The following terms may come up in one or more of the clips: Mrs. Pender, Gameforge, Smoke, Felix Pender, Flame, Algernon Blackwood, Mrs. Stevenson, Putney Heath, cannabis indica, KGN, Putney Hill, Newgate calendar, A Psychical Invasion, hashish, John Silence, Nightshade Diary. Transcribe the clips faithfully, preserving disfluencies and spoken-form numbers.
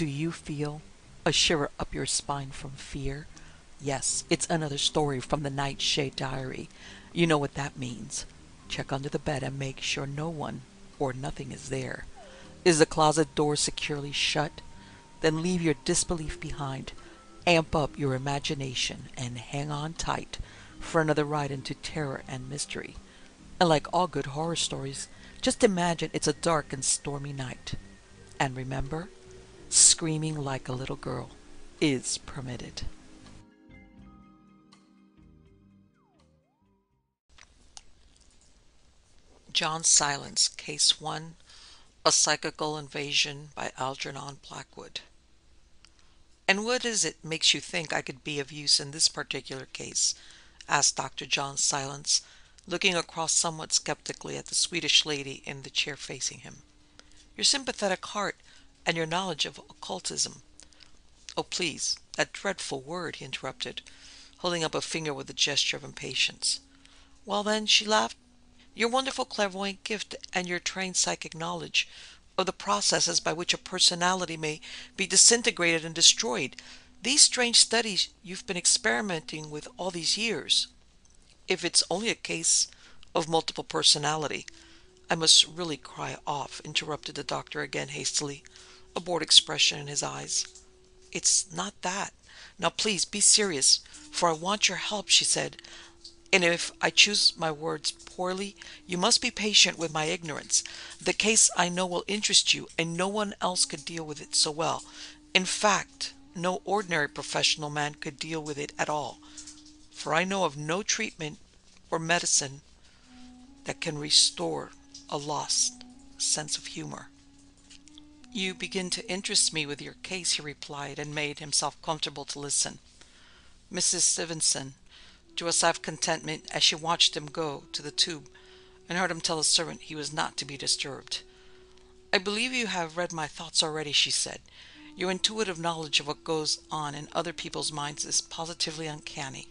Do you feel a shiver up your spine from fear? Yes, it's another story from the Nightshade Diary. You know what that means. Check under the bed and make sure no one or nothing is there. Is the closet door securely shut? Then leave your disbelief behind. Amp up your imagination and hang on tight for another ride into terror and mystery. And like all good horror stories, just imagine it's a dark and stormy night. And remember, screaming like a little girl is permitted. John Silence, Case one, A Psychical Invasion by Algernon Blackwood. "And what is it makes you think I could be of use in this particular case?" asked Doctor John Silence, looking across somewhat skeptically at the Swedish lady in the chair facing him. "Your sympathetic heart and your knowledge of occultism." "Oh, please, that dreadful word," he interrupted, holding up a finger with a gesture of impatience. "Well, then," she laughed, "your wonderful clairvoyant gift and your trained psychic knowledge of the processes by which a personality may be disintegrated and destroyed, these strange studies you've been experimenting with all these years." "If it's only a case of multiple personality, I must really cry off," interrupted the doctor again hastily, a bored expression in his eyes. "It's not that. Now please be serious, for I want your help," she said, "and if I choose my words poorly, you must be patient with my ignorance. The case I know will interest you, and no one else could deal with it so well. In fact, no ordinary professional man could deal with it at all, for I know of no treatment or medicine that can restore a lost sense of humor." "You begin to interest me with your case," he replied, and made himself comfortable to listen. Missus Stevenson drew a sigh of contentment as she watched him go to the tube and heard him tell the servant he was not to be disturbed. "I believe you have read my thoughts already," she said. "Your intuitive knowledge of what goes on in other people's minds is positively uncanny."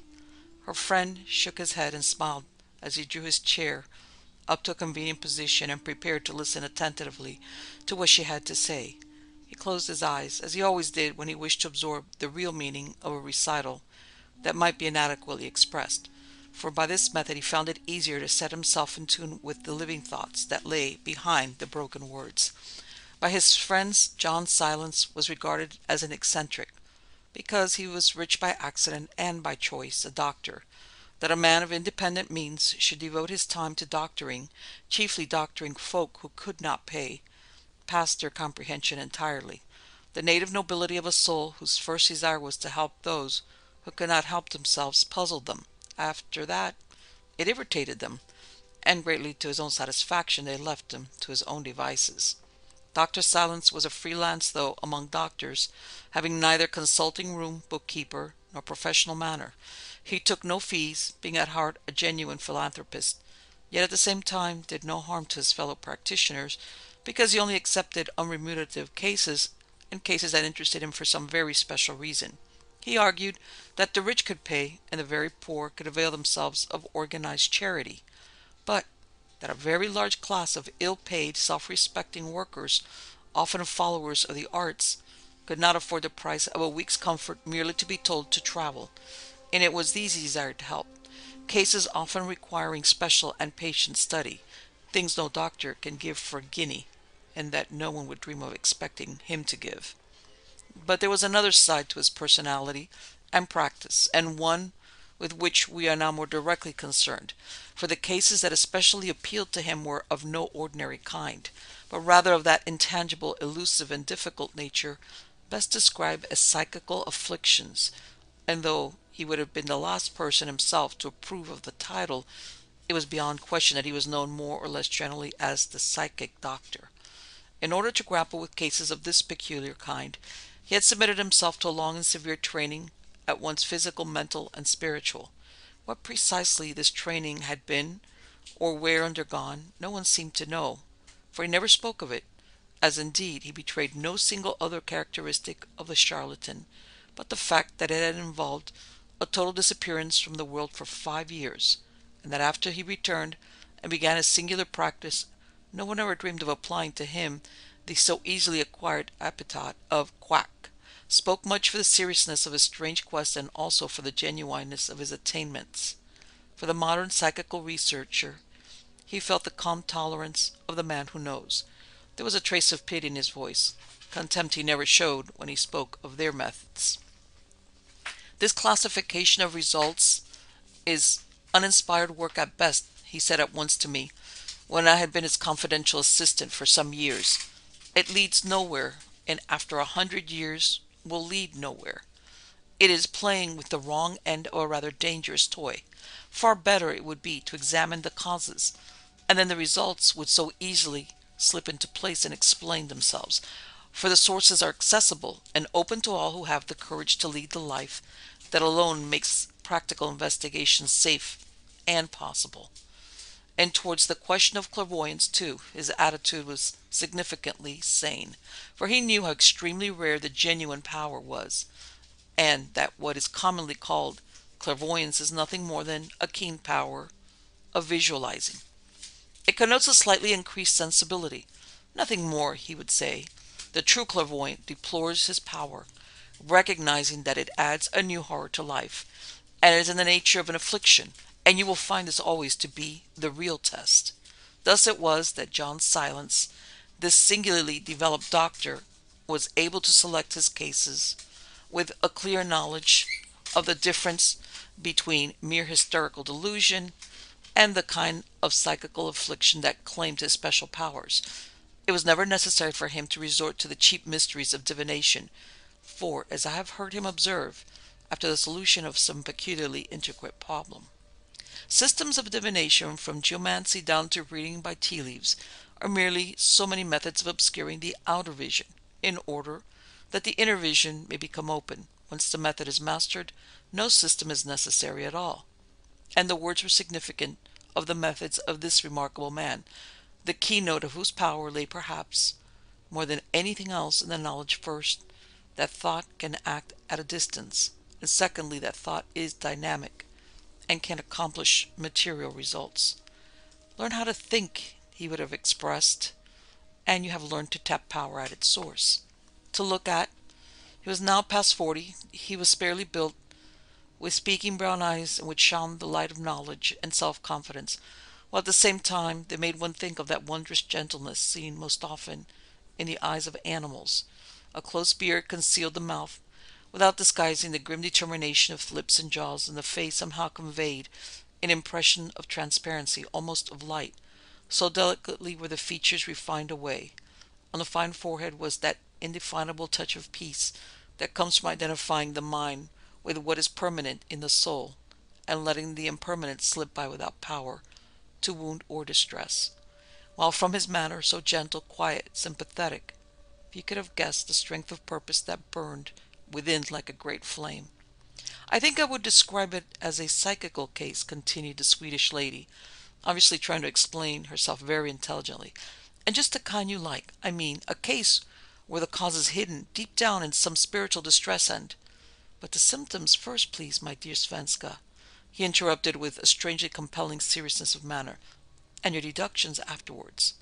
Her friend shook his head and smiled as he drew his chair up to a convenient position and prepared to listen attentively to what she had to say. He closed his eyes, as he always did when he wished to absorb the real meaning of a recital that might be inadequately expressed, for by this method he found it easier to set himself in tune with the living thoughts that lay behind the broken words. By his friends, John Silence was regarded as an eccentric, because he was rich by accident and by choice, a doctor. That a man of independent means should devote his time to doctoring, chiefly doctoring folk who could not pay, passed their comprehension entirely. The native nobility of a soul whose first desire was to help those who could not help themselves puzzled them. After that, it irritated them, and greatly to his own satisfaction they left him to his own devices. Doctor Silence was a freelance, though, among doctors, having neither consulting room, bookkeeper, nor professional manner. He took no fees, being at heart a genuine philanthropist, yet at the same time did no harm to his fellow practitioners, because he only accepted unremunerative cases and cases that interested him for some very special reason. He argued that the rich could pay and the very poor could avail themselves of organized charity, but that a very large class of ill-paid, self-respecting workers, often followers of the arts, could not afford the price of a week's comfort merely to be told to travel, and it was these he desired to help, cases often requiring special and patient study, things no doctor can give for a guinea, and that no one would dream of expecting him to give. But there was another side to his personality and practice, and one with which we are now more directly concerned, for the cases that especially appealed to him were of no ordinary kind, but rather of that intangible, elusive, and difficult nature best described as psychical afflictions, and though he would have been the last person himself to approve of the title, it was beyond question that he was known more or less generally as the psychic doctor. In order to grapple with cases of this peculiar kind, he had submitted himself to a long and severe training, at once physical, mental, and spiritual. What precisely this training had been, or where undergone, no one seemed to know, for he never spoke of it, as indeed he betrayed no single other characteristic of the charlatan, but the fact that it had involved a total disappearance from the world for five years, and that after he returned and began his singular practice, no one ever dreamed of applying to him the so easily acquired epithet of quack, spoke much for the seriousness of his strange quest and also for the genuineness of his attainments. For the modern psychical researcher, he felt the calm tolerance of the man who knows. There was a trace of pity in his voice, contempt he never showed when he spoke of their methods. This classification of results is uninspired work at best, he said at once to me, when I had been his confidential assistant for some years. It leads nowhere, and after a hundred years will lead nowhere. It is playing with the wrong end of a rather dangerous toy. Far better it would be to examine the causes, and then the results would so easily slip into place and explain themselves, for the sources are accessible and open to all who have the courage to lead the life that alone makes practical investigation safe and possible. And towards the question of clairvoyance, too, his attitude was significantly sane, for he knew how extremely rare the genuine power was, and that what is commonly called clairvoyance is nothing more than a keen power of visualizing. It connotes a slightly increased sensibility, nothing more, he would say. The true clairvoyant deplores his power, recognizing that it adds a new horror to life, and is in the nature of an affliction, and you will find this always to be the real test. Thus it was that John Silence, this singularly developed doctor, was able to select his cases with a clear knowledge of the difference between mere hysterical delusion and the kind of psychical affliction that claimed his special powers. It was never necessary for him to resort to the cheap mysteries of divination, for, as I have heard him observe, after the solution of some peculiarly intricate problem, systems of divination, from geomancy down to reading by tea leaves, are merely so many methods of obscuring the outer vision, in order that the inner vision may become open. Once the method is mastered, no system is necessary at all. And the words were significant of the methods of this remarkable man, the keynote of whose power lay perhaps more than anything else in the knowledge, first, that thought can act at a distance, and secondly, that thought is dynamic and can accomplish material results. Learn how to think, he would have expressed, and you have learned to tap power at its source. To look at, he was now past forty. He was sparely built, with speaking brown eyes in which shone the light of knowledge and self-confidence, while at the same time they made one think of that wondrous gentleness seen most often in the eyes of animals. A close beard concealed the mouth, without disguising the grim determination of lips and jaws, and the face somehow conveyed an impression of transparency, almost of light, so delicately were the features refined away. On the fine forehead was that indefinable touch of peace that comes from identifying the mind with what is permanent in the soul, and letting the impermanent slip by without power to wound or distress, while from his manner, so gentle, quiet, sympathetic, you could have guessed the strength of purpose that burned within like a great flame. I think I would describe it as a psychical case, continued the Swedish lady, obviously trying to explain herself very intelligently, and just the kind you like. I mean, a case where the cause is hidden deep down in some spiritual distress, and but the symptoms first, please, my dear Svenska, he interrupted with a strangely compelling seriousness of manner, and your deductions afterwards.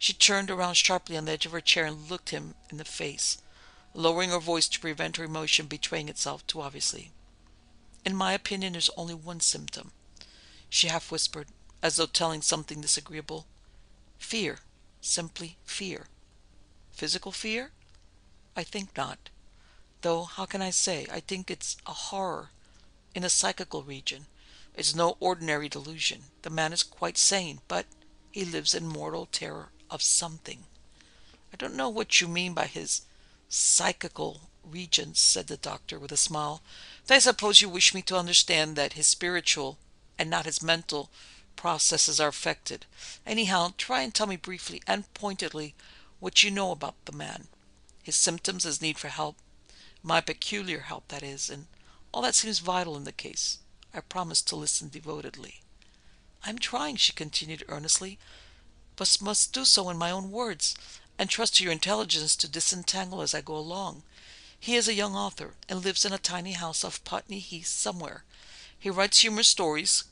She turned around sharply on the edge of her chair and looked him in the face, lowering her voice to prevent her emotion betraying itself too obviously. In my opinion, there's only one symptom, she half whispered, as though telling something disagreeable. Fear. Simply fear. Physical fear? I think not. Though, how can I say? I think it's a horror in the psychical region. It's no ordinary delusion. The man is quite sane, but he lives in mortal terror of something. I don't know what you mean by his psychical regions, said the doctor with a smile. But I suppose you wish me to understand that his spiritual and not his mental processes are affected. Anyhow, try and tell me briefly and pointedly what you know about the man, his symptoms, his need for help, my peculiar help, that is, and all that seems vital in the case. I promise to listen devotedly. I'm trying, she continued earnestly, but must do so in my own words, and trust to your intelligence to disentangle as I go along. He is a young author, and lives in a tiny house off Putney Heath somewhere. He writes humorous stories,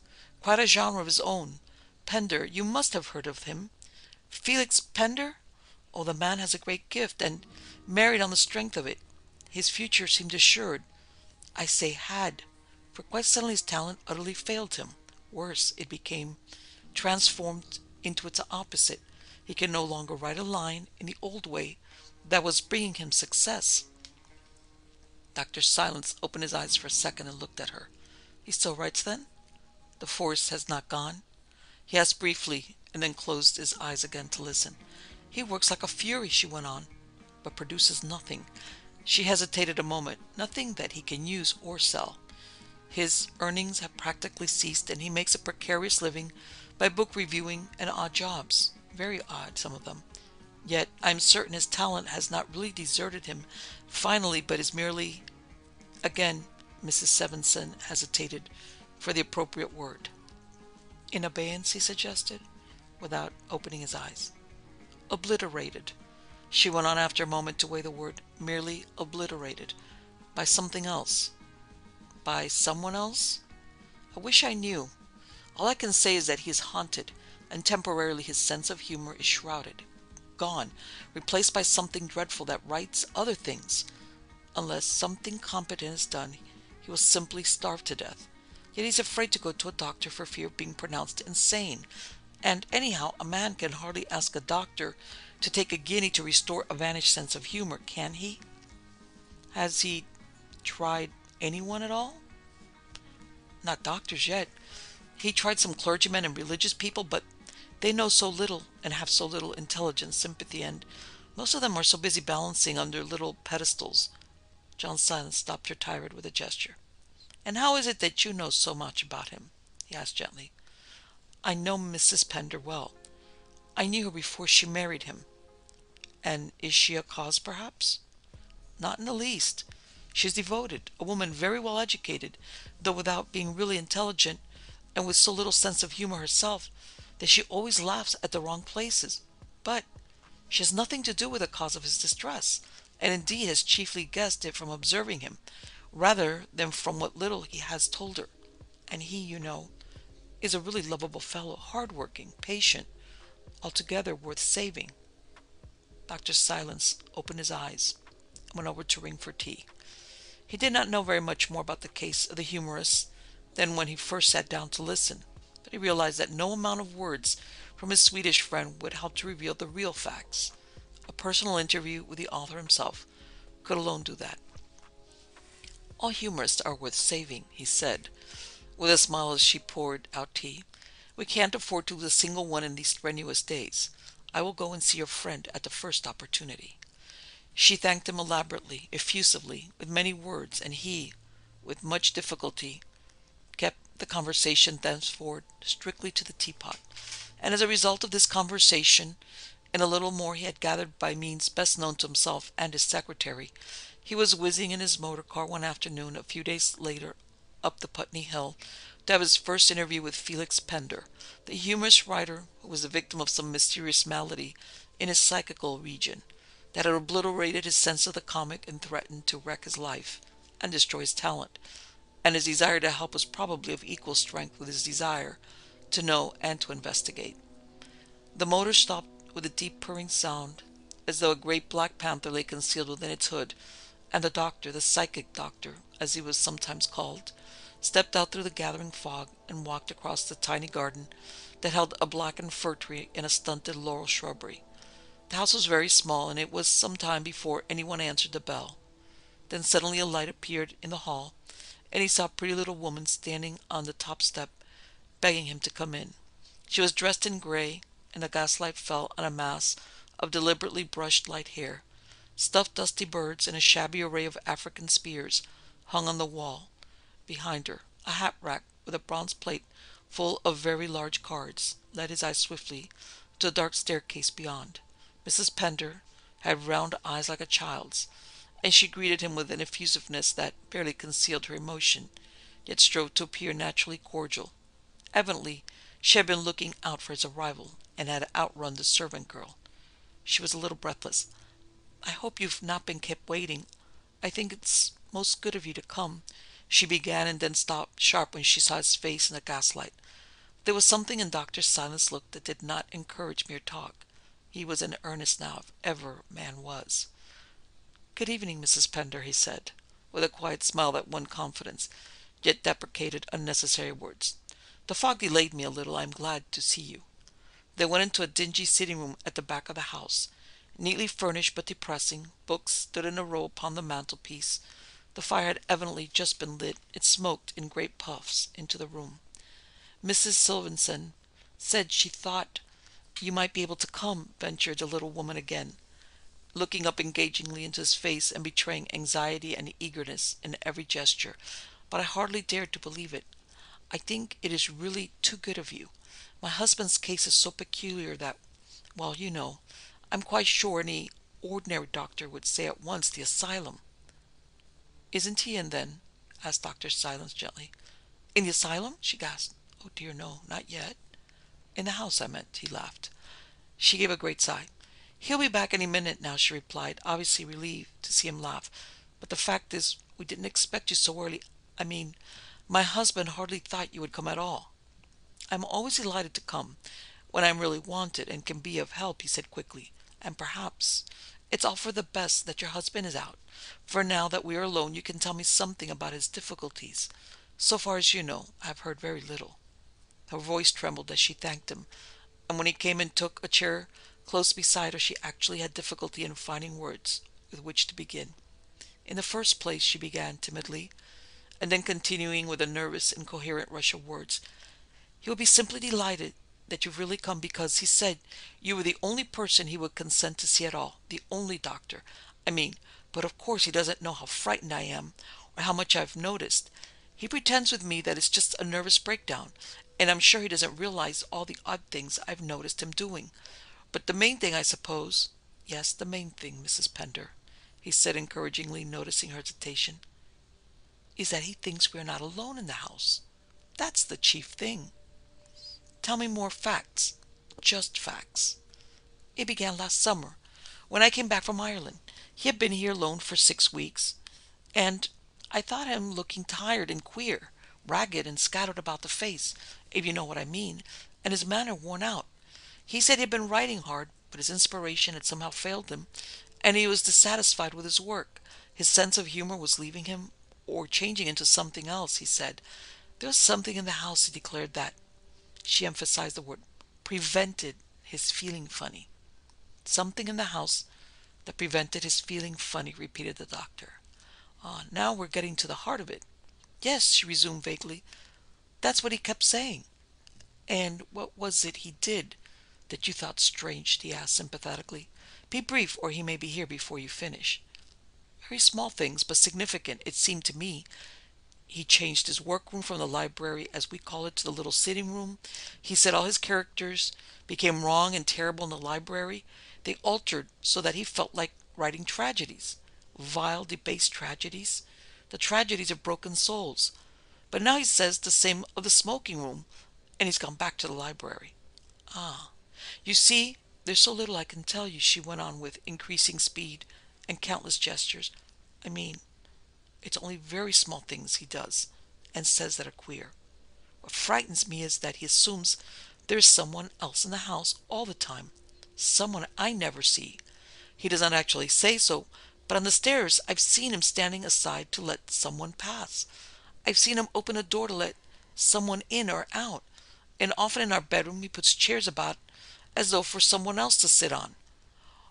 quite a genre of his own. Pender, you must have heard of him. Felix Pender? Oh, the man has a great gift and married on the strength of it. His future seemed assured. I say had, for quite suddenly his talent utterly failed him. Worse, it became transformed into its opposite. He can no longer write a line in the old way that was bringing him success. Doctor Silence opened his eyes for a second and looked at her. He still writes, then? The force has not gone? He asked briefly and then closed his eyes again to listen. He works like a fury, she went on, but produces nothing. She hesitated a moment. Nothing that he can use or sell. His earnings have practically ceased, and he makes a precarious living by book reviewing and odd jobs. Very odd, some of them. Yet I am certain his talent has not really deserted him finally, but is merely... Again, Missus Stevenson hesitated for the appropriate word. In abeyance, he suggested, without opening his eyes. Obliterated. She went on after a moment to weigh the word, merely obliterated. By something else. By someone else? I wish I knew. All I can say is that he is haunted, and temporarily his sense of humor is shrouded. Gone, replaced by something dreadful that writes other things. Unless something competent is done, he will simply starve to death. Yet he's afraid to go to a doctor for fear of being pronounced insane. And anyhow, a man can hardly ask a doctor to take a guinea to restore a vanished sense of humor, can he? Has he tried anyone at all? Not doctors yet. He tried some clergymen and religious people, but they know so little and have so little intelligence, sympathy, and most of them are so busy balancing on their little pedestals. John Silence stopped her tirade with a gesture. And how is it that you know so much about him? He asked gently. I know Missus Pender well. I knew her before she married him. And is she a cause, perhaps? Not in the least. She's devoted, a woman very well educated, though without being really intelligent, and with so little sense of humor herself that she always laughs at the wrong places. But she has nothing to do with the cause of his distress, and indeed has chiefly guessed it from observing him, rather than from what little he has told her. And he, you know, is a really lovable fellow, hard-working, patient, altogether worth saving. Doctor Silence opened his eyes and went over to ring for tea. He did not know very much more about the case of the humorist than when he first sat down to listen, but he realized that no amount of words from his Swedish friend would help to reveal the real facts. A personal interview with the author himself could alone do that. All humorists are worth saving, he said, with a smile as she poured out tea. We can't afford to lose a single one in these strenuous days. I will go and see your friend at the first opportunity. She thanked him elaborately, effusively, with many words, and he, with much difficulty, kept the conversation thenceforward strictly to the teapot. And as a result of this conversation, and a little more he had gathered by means best known to himself and his secretary, he was whizzing in his motor car one afternoon a few days later up the Putney Hill to have his first interview with Felix Pender, the humorous writer who was the victim of some mysterious malady in his psychical region that had obliterated his sense of the comic and threatened to wreck his life and destroy his talent, and his desire to help was probably of equal strength with his desire to know and to investigate. The motor stopped with a deep purring sound, as though a great black panther lay concealed within its hood, and the doctor, the psychic doctor, as he was sometimes called, stepped out through the gathering fog and walked across the tiny garden that held a blackened fir tree and a stunted laurel shrubbery. The house was very small, and it was some time before anyone answered the bell. Then suddenly a light appeared in the hall, and he saw a pretty little woman standing on the top step, begging him to come in. She was dressed in gray, and the gaslight fell on a mass of deliberately brushed light hair. Stuffed dusty birds and a shabby array of African spears hung on the wall. Behind her, a hat rack with a bronze plate full of very large cards led his eyes swiftly to a dark staircase beyond. Missus Pender had round eyes like a child's, and she greeted him with an effusiveness that barely concealed her emotion, yet strove to appear naturally cordial. Evidently, she had been looking out for his arrival and had outrun the servant girl. She was a little breathless. "I hope you've not been kept waiting. I think it's most good of you to come," she began, and then stopped sharp when she saw his face in the gaslight. There was something in Doctor Silence's look that did not encourage mere talk. He was in earnest now, if ever man was. "Good evening, Missus Pender," he said, with a quiet smile that won confidence, yet deprecated unnecessary words. "The fog delayed me a little. I am glad to see you." They went into a dingy sitting-room at the back of the house, neatly furnished but depressing. Books stood in a row upon the mantelpiece. The fire had evidently just been lit. It smoked in great puffs into the room. "Missus Stevenson said she thought you might be able to come," ventured the little woman again, looking up engagingly into his face and betraying anxiety and eagerness in every gesture. "But I hardly dared to believe it. I think it is really too good of you. My husband's case is so peculiar that, well, you know, I'm quite sure any ordinary doctor would say at once the asylum." "Isn't he in, then?" asked Doctor Silence gently. "In the asylum?" she gasped. "Oh, dear, no, not yet. In the house, I meant," he laughed. She gave a great sigh. "He'll be back any minute now," she replied, obviously relieved to see him laugh. "But the fact is, we didn't expect you so early. I mean, my husband hardly thought you would come at all." "I'm always delighted to come, when I'm really wanted and can be of help," he said quickly. "And perhaps it's all for the best that your husband is out, for now that we are alone you can tell me something about his difficulties. So far as you know, I have heard very little." Her voice trembled as she thanked him, and when he came and took a chair close beside her, she actually had difficulty in finding words with which to begin. "In the first place," she began timidly, and then continuing with a nervous, incoherent rush of words, "he would be simply delighted that you've really come, because he said you were the only person he would consent to see at all, the only doctor. I mean, but of course he doesn't know how frightened I am, or how much I've noticed. He pretends with me that it's just a nervous breakdown, and I'm sure he doesn't realize all the odd things I've noticed him doing. But the main thing, I suppose—" "Yes, the main thing, Missus Pender," he said encouragingly, noticing her hesitation, "is that he thinks we're not alone in the house. That's the chief thing." "Tell me more facts." "Just facts. It began last summer, when I came back from Ireland. He had been here alone for six weeks, and I thought him looking tired and queer, ragged and scattered about the face, if you know what I mean, and his manner worn out. He said he had been writing hard, but his inspiration had somehow failed him, and he was dissatisfied with his work. His sense of humor was leaving him, or changing into something else, he said. There was something in the house, he declared, that—" she emphasized the word, "prevented his feeling funny." "Something in the house that prevented his feeling funny," repeated the doctor. "Ah, now we're getting to the heart of it." "Yes," she resumed vaguely. "That's what he kept saying." "And what was it he did that you thought strange?" he asked sympathetically. "Be brief, or he may be here before you finish." "Very small things, but significant, it seemed to me. He changed his workroom from the library, as we call it, to the little sitting room. He said all his characters became wrong and terrible in the library. They altered so that he felt like writing tragedies. Vile, debased tragedies. The tragedies of broken souls. But now he says the same of the smoking room, and he's gone back to the library." "Ah. You see, there's so little I can tell you," she went on with increasing speed and countless gestures. "I mean, it's only very small things he does and says that are queer. What frightens me is that he assumes there's someone else in the house all the time, someone I never see. He does not actually say so, but on the stairs I've seen him standing aside to let someone pass. I've seen him open a door to let someone in or out, and often in our bedroom he puts chairs about as though for someone else to sit on.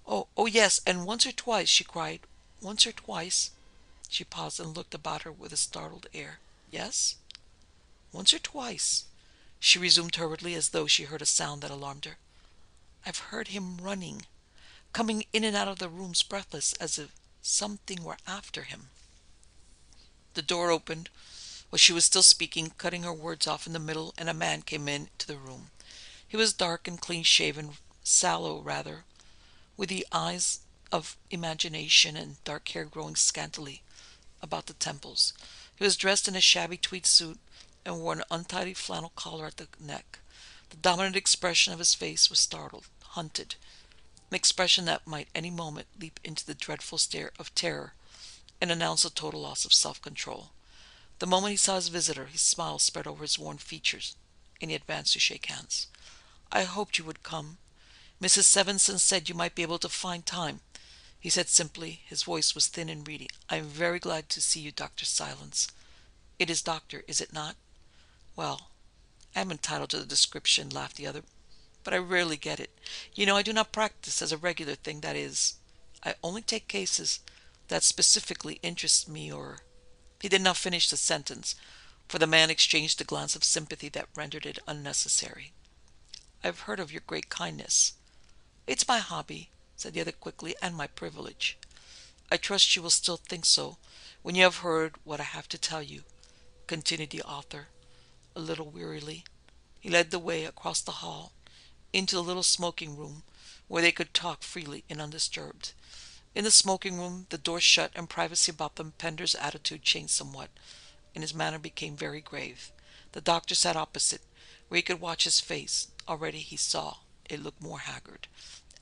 Oh, oh yes, and once or twice," she cried, "once or twice—" She paused and looked about her with a startled air. "Yes?" "Once or twice," she resumed hurriedly, as though she heard a sound that alarmed her, "I've heard him running, coming in and out of the rooms breathless, as if something were after him." The door opened while she was still speaking, cutting her words off in the middle, and a man came into the room. He was dark and clean-shaven, sallow rather, with the eyes of imagination and dark hair growing scantily about the temples. He was dressed in a shabby tweed suit and wore an untidy flannel collar at the neck. The dominant expression of his face was startled, hunted, an expression that might any moment leap into the dreadful stare of terror and announce a total loss of self-control. The moment he saw his visitor, his smile spread over his worn features, and he advanced to shake hands. "I hoped you would come," Missus Stevenson said you might be able to find time. He said simply, his voice was thin and reedy. I am very glad to see you, Doctor Silence. It is doctor, is it not? Well, I am entitled to the description, laughed the other, but I rarely get it. You know, I do not practice as a regular thing, that is, I only take cases that specifically interest me or... He did not finish the sentence, for the man exchanged a glance of sympathy that rendered it unnecessary. I've heard of your great kindness. It's my hobby, said the other quickly, and my privilege. I trust you will still think so when you have heard what I have to tell you, continued the author, a little wearily. He led the way across the hall into the little smoking room where they could talk freely and undisturbed. In the smoking room, the door shut and privacy about them, Pender's attitude changed somewhat, and his manner became very grave. The doctor sat opposite, where he could watch his face. Already he saw it looked more haggard.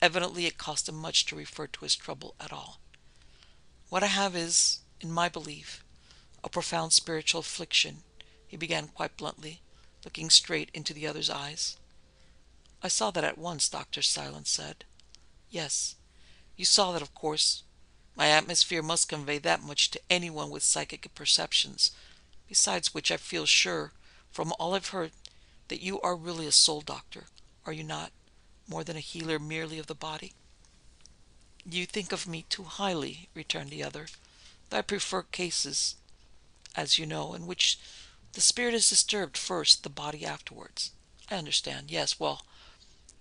Evidently it cost him much to refer to his trouble at all. What I have is, in my belief, a profound spiritual affliction, he began quite bluntly, looking straight into the other's eyes. I saw that at once, Doctor Silence said. Yes, you saw that, of course. My atmosphere must convey that much to anyone with psychic perceptions, besides which I feel sure, from all I've heard, that you are really a soul doctor, are you not, more than a healer merely of the body? You think of me too highly, returned the other. I prefer cases, as you know, in which the spirit is disturbed first, the body afterwards. I understand, yes, well...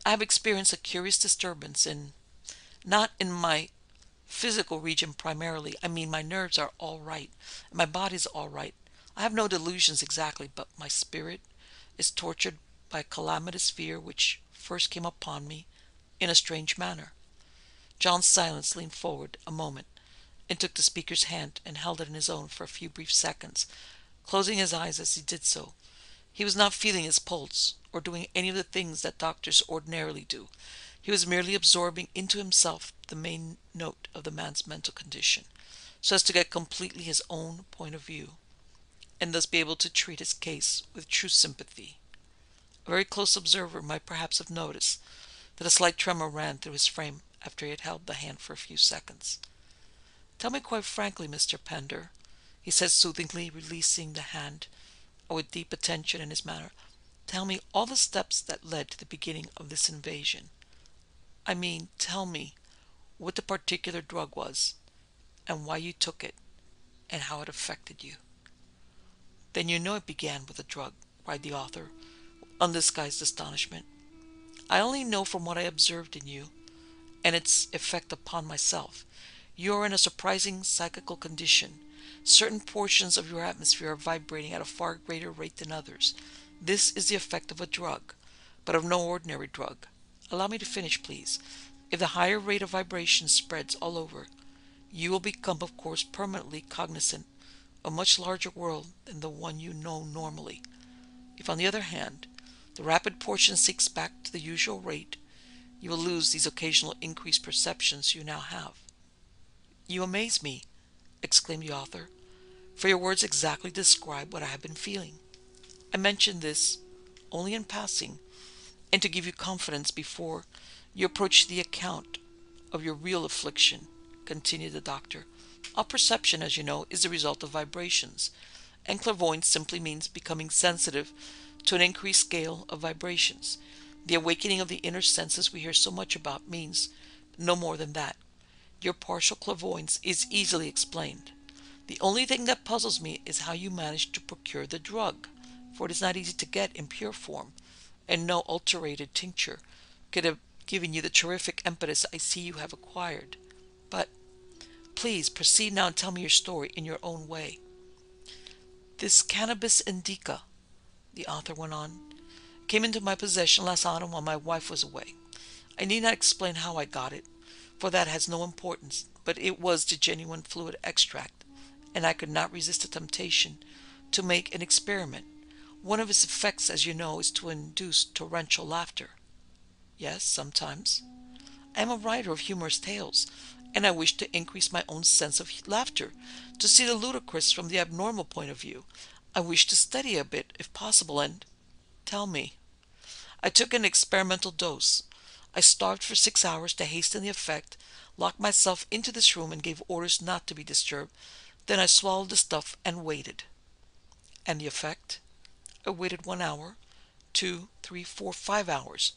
I have experienced a curious disturbance in, not in my physical region primarily. I mean, my nerves are all right, and my body's all right. I have no delusions exactly, but my spirit is tortured by a calamitous fear which first came upon me in a strange manner. John Silence leaned forward a moment and took the speaker's hand and held it in his own for a few brief seconds, closing his eyes as he did so. He was not feeling his pulse, or doing any of the things that doctors ordinarily do. He was merely absorbing into himself the main note of the man's mental condition, so as to get completely his own point of view, and thus be able to treat his case with true sympathy. A very close observer might perhaps have noticed that a slight tremor ran through his frame after he had held the hand for a few seconds. Tell me quite frankly, Mister Pender, he said soothingly, releasing the hand, and with deep attention in his manner, tell me all the steps that led to the beginning of this invasion. I mean, tell me what the particular drug was, and why you took it, and how it affected you. Then you know it began with a drug, cried the author, with undisguised astonishment. I only know from what I observed in you, and its effect upon myself. You are in a surprising psychical condition. Certain portions of your atmosphere are vibrating at a far greater rate than others. This is the effect of a drug, but of no ordinary drug. Allow me to finish, please. If the higher rate of vibration spreads all over, you will become, of course, permanently cognizant of a much larger world than the one you know normally. If, on the other hand, the rapid portion sinks back to the usual rate, you will lose these occasional increased perceptions you now have. You amaze me, exclaimed the author, for your words exactly describe what I have been feeling. I mention this only in passing, and to give you confidence before you approach the account of your real affliction, continued the doctor. All perception, as you know, is the result of vibrations, and clairvoyance simply means becoming sensitive to an increased scale of vibrations. The awakening of the inner senses we hear so much about means no more than that. Your partial clairvoyance is easily explained. The only thing that puzzles me is how you managed to procure the drug, for it is not easy to get in pure form, and no alterated tincture could have given you the terrific impetus I see you have acquired. But please proceed now and tell me your story in your own way. This cannabis indica, the author went on, came into my possession last autumn while my wife was away. I need not explain how I got it, for that has no importance, but it was the genuine fluid extract, and I could not resist the temptation to make an experiment. One of its effects, as you know, is to induce torrential laughter. Yes, sometimes. I am a writer of humorous tales, and I wish to increase my own sense of laughter, to see the ludicrous from the abnormal point of view. I wish to study a bit, if possible, and tell me. I took an experimental dose. I starved for six hours to hasten the effect, locked myself into this room and gave orders not to be disturbed. Then I swallowed the stuff and waited. And the effect? I waited one hour, two, three, four, five hours.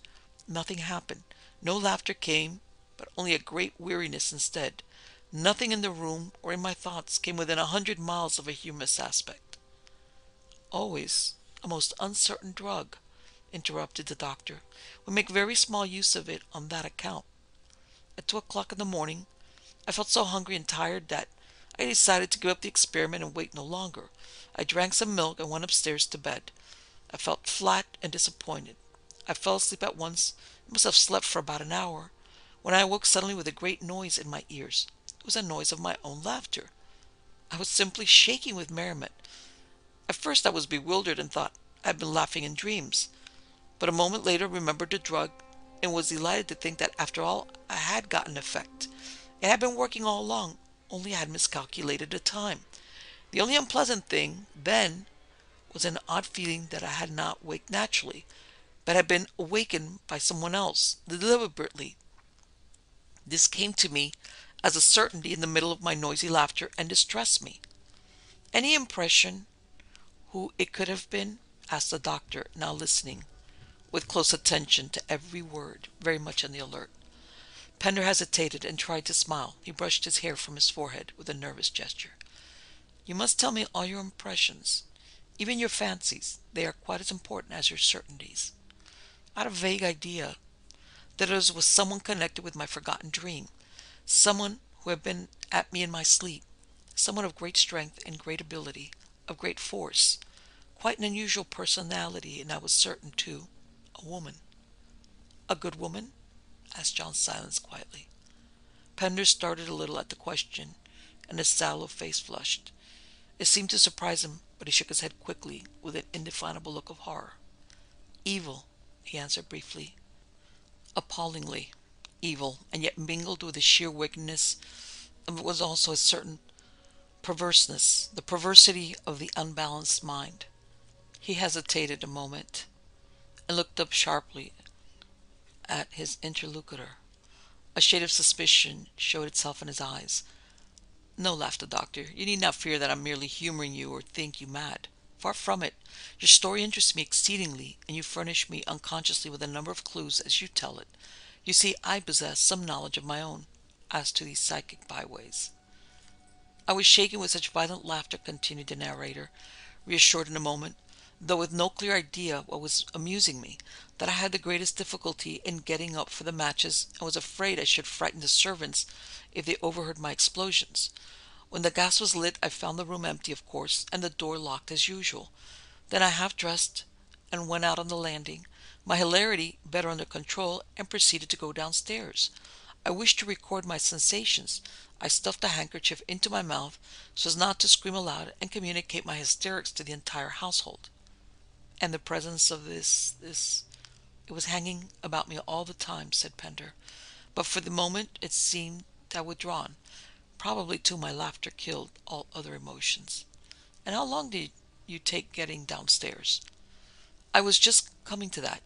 Nothing happened. No laughter came, but only a great weariness instead. Nothing in the room or in my thoughts came within a hundred miles of a humorous aspect. Always a most uncertain drug, interrupted the doctor. We make very small use of it on that account. At two o'clock in the morning, I felt so hungry and tired that I decided to give up the experiment and wait no longer. I drank some milk and went upstairs to bed. I felt flat and disappointed. I fell asleep at once and must have slept for about an hour, when I awoke suddenly with a great noise in my ears. It was a noise of my own laughter. I was simply shaking with merriment. At first I was bewildered and thought I had been laughing in dreams, but a moment later remembered the drug and was delighted to think that after all I had gotten effect. It had been working all along, only I had miscalculated the time. The only unpleasant thing then was an odd feeling that I had not waked naturally, but had been awakened by someone else, deliberately. This came to me as a certainty in the middle of my noisy laughter and distressed me. Any impression who it could have been? Asked the doctor, now listening with close attention to every word, very much on the alert. Pender hesitated and tried to smile. He brushed his hair from his forehead with a nervous gesture. You must tell me all your impressions, even your fancies. They are quite as important as your certainties. I had a vague idea that it was someone connected with my forgotten dream, someone who had been at me in my sleep, someone of great strength and great ability, of great force, quite an unusual personality, and I was certain, too, a woman. A good woman? Asked John Silence quietly. Pender started a little at the question, and his sallow face flushed. It seemed to surprise him, but he shook his head quickly with an indefinable look of horror. Evil, he answered briefly. Appallingly evil, and yet mingled with the sheer wickedness of it was also a certain perverseness, the perversity of the unbalanced mind. He hesitated a moment and looked up sharply at his interlocutor. A shade of suspicion showed itself in his eyes. No, laughed the doctor. You need not fear that I'm merely humoring you or think you mad. Far from it. Your story interests me exceedingly, and you furnish me unconsciously with a number of clues as you tell it. You see, I possess some knowledge of my own as to these psychic byways. I was shaken with such violent laughter, continued the narrator, reassured in a moment, though with no clear idea what was amusing me, that I had the greatest difficulty in getting up for the matches and was afraid I should frighten the servants if they overheard my explosions. When the gas was lit, I found the room empty, of course, and the door locked as usual. Then I half-dressed and went out on the landing, my hilarity better under control, and proceeded to go downstairs. I wished to record my sensations. I stuffed a handkerchief into my mouth so as not to scream aloud and communicate my hysterics to the entire household. And the presence of this, this, it was hanging about me all the time, said Pender. But for the moment it seemed that I was withdrawn. Probably, too, my laughter killed all other emotions. And how long did you take getting downstairs? I was just coming to that.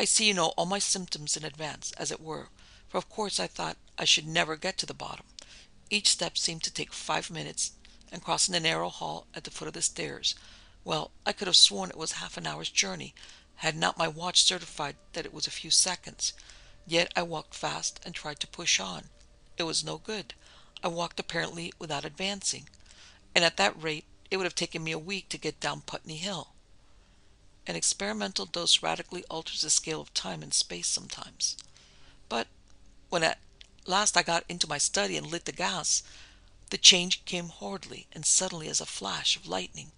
I see you know all my symptoms in advance, as it were, for of course I thought I should never get to the bottom. Each step seemed to take five minutes, and crossing the narrow hall at the foot of the stairs, well, I could have sworn it was half an hour's journey, had not my watch certified that it was a few seconds. Yet I walked fast and tried to push on. It was no good. I walked apparently without advancing, and at that rate it would have taken me a week to get down Putney Hill. An experimental dose radically alters the scale of time and space sometimes. But when at last I got into my study and lit the gas, the change came horridly and suddenly as a flash of lightning.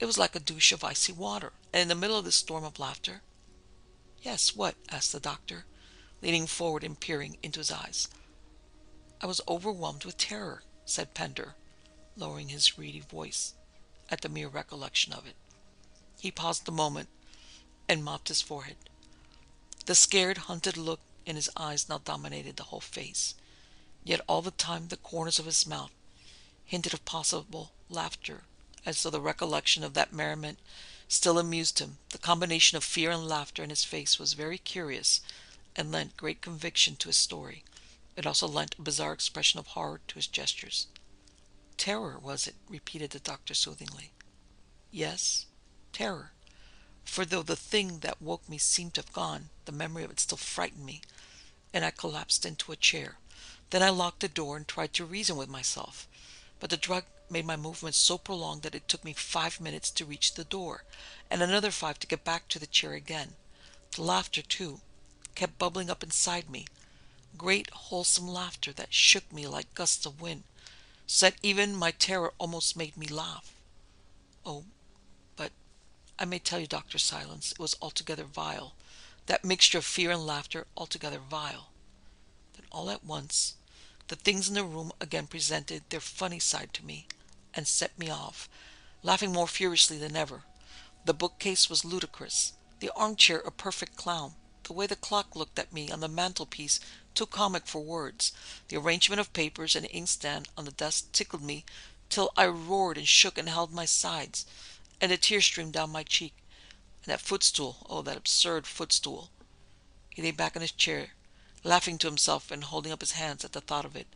It was like a douche of icy water, and in the middle of this storm of laughter— Yes, what? Asked the doctor, leaning forward and peering into his eyes. I was overwhelmed with terror, said Pender, lowering his reedy voice at the mere recollection of it. He paused a moment and mopped his forehead. The scared, hunted look in his eyes now dominated the whole face, yet all the time the corners of his mouth hinted of possible laughter, as though the recollection of that merriment still amused him. The combination of fear and laughter in his face was very curious and lent great conviction to his story. It also lent a bizarre expression of horror to his gestures. "Terror, was it?" repeated the doctor soothingly. "Yes, terror. For though the thing that woke me seemed to have gone, the memory of it still frightened me, and I collapsed into a chair. Then I locked the door and tried to reason with myself. But the drug made my movements so prolonged that it took me five minutes to reach the door, and another five to get back to the chair again. The laughter, too, kept bubbling up inside me, great wholesome laughter that shook me like gusts of wind, so that even my terror almost made me laugh. Oh, but I may tell you, Doctor Silence, it was altogether vile, that mixture of fear and laughter, altogether vile. Then all at once, the things in the room again presented their funny side to me, and set me off, laughing more furiously than ever. The bookcase was ludicrous, the armchair a perfect clown, the way the clock looked at me on the mantelpiece too comic for words, the arrangement of papers and inkstand on the desk tickled me till I roared and shook and held my sides, and a tear streamed down my cheek. And that footstool, oh, that absurd footstool!" He lay back in his chair, laughing to himself and holding up his hands at the thought of it,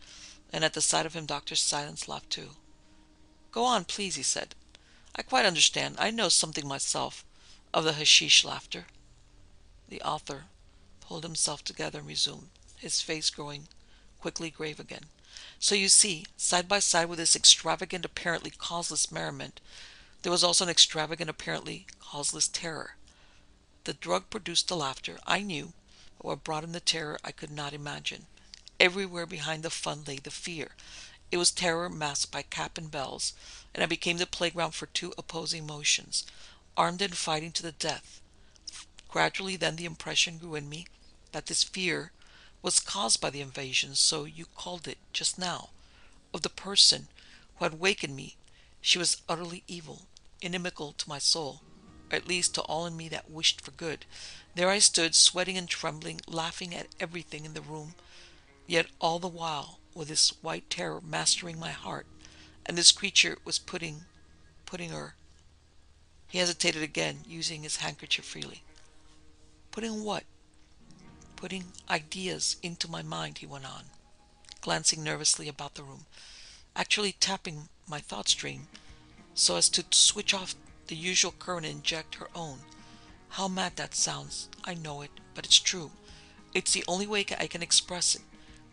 and at the sight of him Doctor Silence laughed too. "Go on, please," he said. "I quite understand. I know something myself of the hashish laughter." The author pulled himself together and resumed, his face growing quickly grave again. "So you see, side by side with this extravagant, apparently causeless merriment, there was also an extravagant, apparently causeless terror. The drug produced the laughter, I knew, but what brought in the terror I could not imagine. Everywhere behind the fun lay the fear. It was terror masked by cap and bells, and I became the playground for two opposing emotions, armed and fighting to the death. Gradually then the impression grew in me that this fear was caused by the invasion, so you called it just now, of the person who had wakened me. She was utterly evil, inimical to my soul, or at least to all in me that wished for good. There I stood, sweating and trembling, laughing at everything in the room, yet all the while with this white terror mastering my heart, and this creature was putting, putting her." He hesitated again, using his handkerchief freely. "Putting what?" "Putting ideas into my mind," he went on, glancing nervously about the room, "actually tapping my thought stream so as to switch off the usual current and inject her own. How mad that sounds, I know it, but it's true. It's the only way I can express it.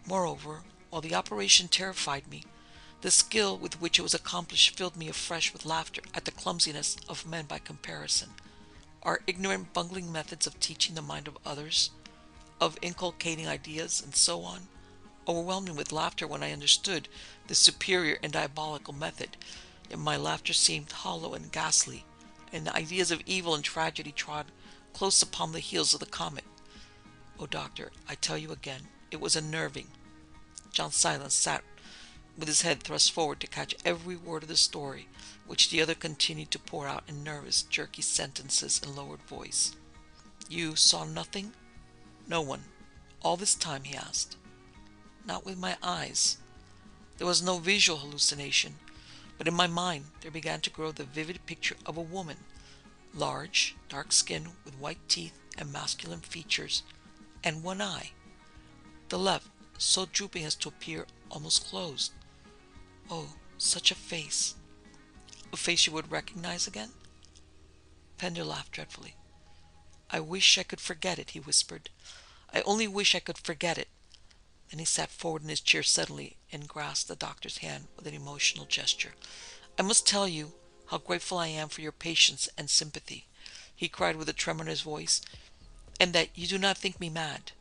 Moreover, while the operation terrified me, the skill with which it was accomplished filled me afresh with laughter at the clumsiness of men by comparison. Our ignorant, bungling methods of teaching the mind of others, of inculcating ideas, and so on, overwhelmed me with laughter when I understood the superior and diabolical method, yet my laughter seemed hollow and ghastly, and the ideas of evil and tragedy trod close upon the heels of the comet. Oh, doctor, I tell you again, it was unnerving." John Silence sat with his head thrust forward to catch every word of the story, which the other continued to pour out in nervous, jerky sentences in lowered voice. "You saw nothing?" "No one." "All this time?" he asked. "Not with my eyes. There was no visual hallucination, but in my mind there began to grow the vivid picture of a woman, large, dark-skinned, with white teeth and masculine features, and one eye, the left, so drooping as to appear almost closed. Oh, such a face!" "A face you would recognize again?" Pender laughed dreadfully. "I wish I could forget it," he whispered. "I only wish I could forget it." Then he sat forward in his chair suddenly and grasped the doctor's hand with an emotional gesture. "I must tell you how grateful I am for your patience and sympathy," he cried with a tremor in his voice, "and that you do not think me mad.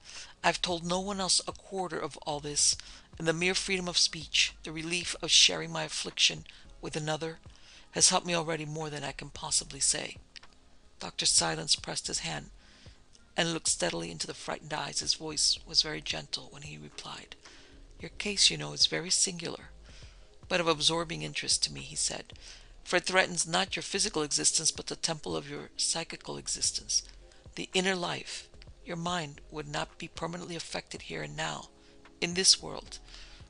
I have told no one else a quarter of all this, and the mere freedom of speech, the relief of sharing my affliction with another, has helped me already more than I can possibly say." Doctor Silence pressed his hand and looked steadily into the frightened eyes. His voice was very gentle when he replied. "Your case, you know, is very singular, but of absorbing interest to me," he said, "for it threatens not your physical existence, but the temple of your psychical existence, the inner life. Your mind would not be permanently affected here and now, in this world,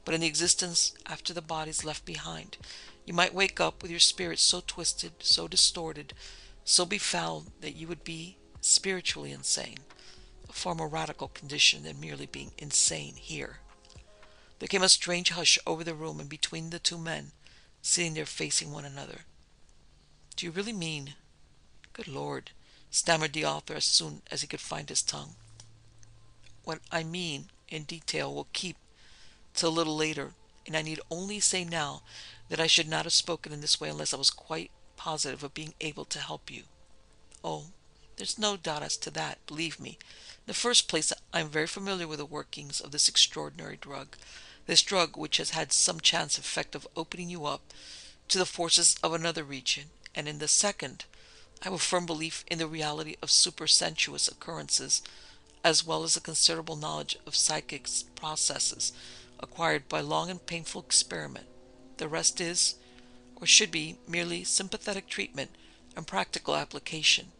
but in the existence after the body is left behind. You might wake up with your spirit so twisted, so distorted, so befouled that you would be spiritually insane. a far more radical condition than merely being insane here. There came a strange hush over the room and between the two men, sitting there facing one another. "Do you really mean? Good Lord," stammered the author as soon as he could find his tongue. "What I mean in detail will keep till a little later, and I need only say now that I should not have spoken in this way unless I was quite positive of being able to help you." "Oh, there's no doubt as to that, believe me. In the first place, I am very familiar with the workings of this extraordinary drug, this drug which has had some chance effect of opening you up to the forces of another region, and in the second, I have a firm belief in the reality of supersensuous occurrences, as well as a considerable knowledge of psychic processes acquired by long and painful experiment. The rest is, or should be, merely sympathetic treatment and practical application.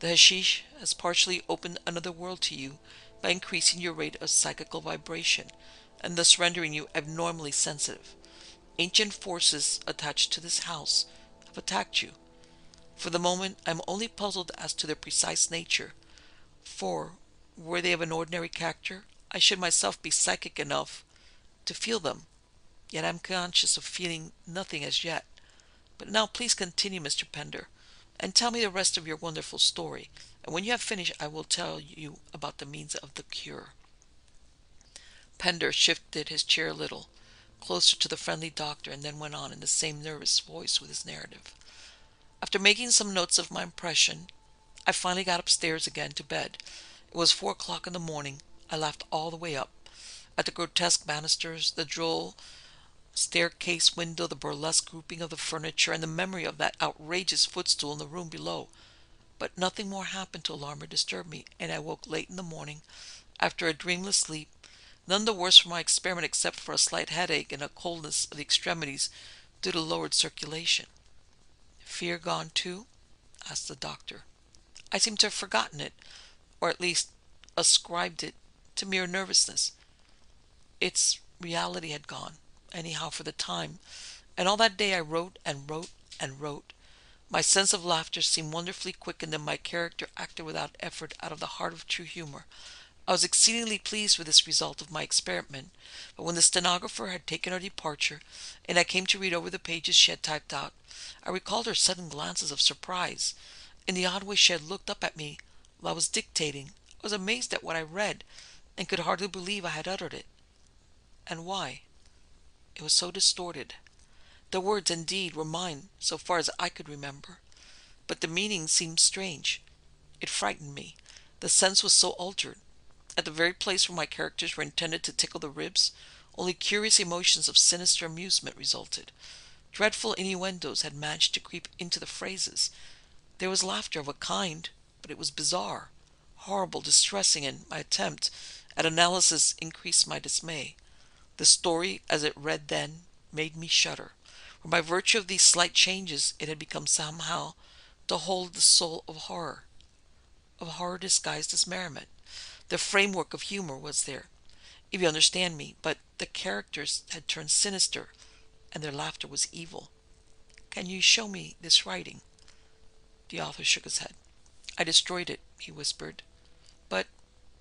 The hashish has partially opened another world to you by increasing your rate of psychical vibration and thus rendering you abnormally sensitive. Ancient forces attached to this house have attacked you. For the moment, I am only puzzled as to their precise nature, for were they of an ordinary character, I should myself be psychic enough to feel them, yet I am conscious of feeling nothing as yet. But now please continue, Mister Pender, and tell me the rest of your wonderful story, and when you have finished I will tell you about the means of the cure." Pender shifted his chair a little, closer to the friendly doctor, and then went on in the same nervous voice with his narrative. "After making some notes of my impression, I finally got upstairs again to bed. It was four o'clock in the morning. I laughed all the way up, at the grotesque banisters, the droll staircase window, the burlesque grouping of the furniture, and the memory of that outrageous footstool in the room below. But nothing more happened to alarm or disturb me, and I woke late in the morning, after a dreamless sleep, none the worse for my experiment except for a slight headache and a coldness of the extremities due to lowered circulation." "Fear gone, too?" asked the doctor. "I seem to have forgotten it, or at least ascribed it to mere nervousness. Its reality had gone, anyhow, for the time, and all that day I wrote and wrote and wrote. My sense of laughter seemed wonderfully quickened, and my character acted without effort out of the heart of true humor. I was exceedingly pleased with this result of my experiment, but when the stenographer had taken her departure, and I came to read over the pages she had typed out, I recalled her sudden glances of surprise, and the odd way she had looked up at me while I was dictating. I was amazed at what I read, and could hardly believe I had uttered it. And why? It was so distorted. The words, indeed, were mine, so far as I could remember, but the meaning seemed strange. It frightened me. The sense was so altered. At the very place where my characters were intended to tickle the ribs, only curious emotions of sinister amusement resulted. Dreadful innuendos had managed to creep into the phrases. There was laughter of a kind, but it was bizarre, horrible, distressing, and my attempt at analysis increased my dismay. The story, as it read then, made me shudder, for by virtue of these slight changes it had become somehow to hold the soul of horror, of horror disguised as merriment. The framework of humor was there, if you understand me, but the characters had turned sinister, and their laughter was evil. Can you show me this writing?" The author shook his head. "I destroyed it," he whispered. "But,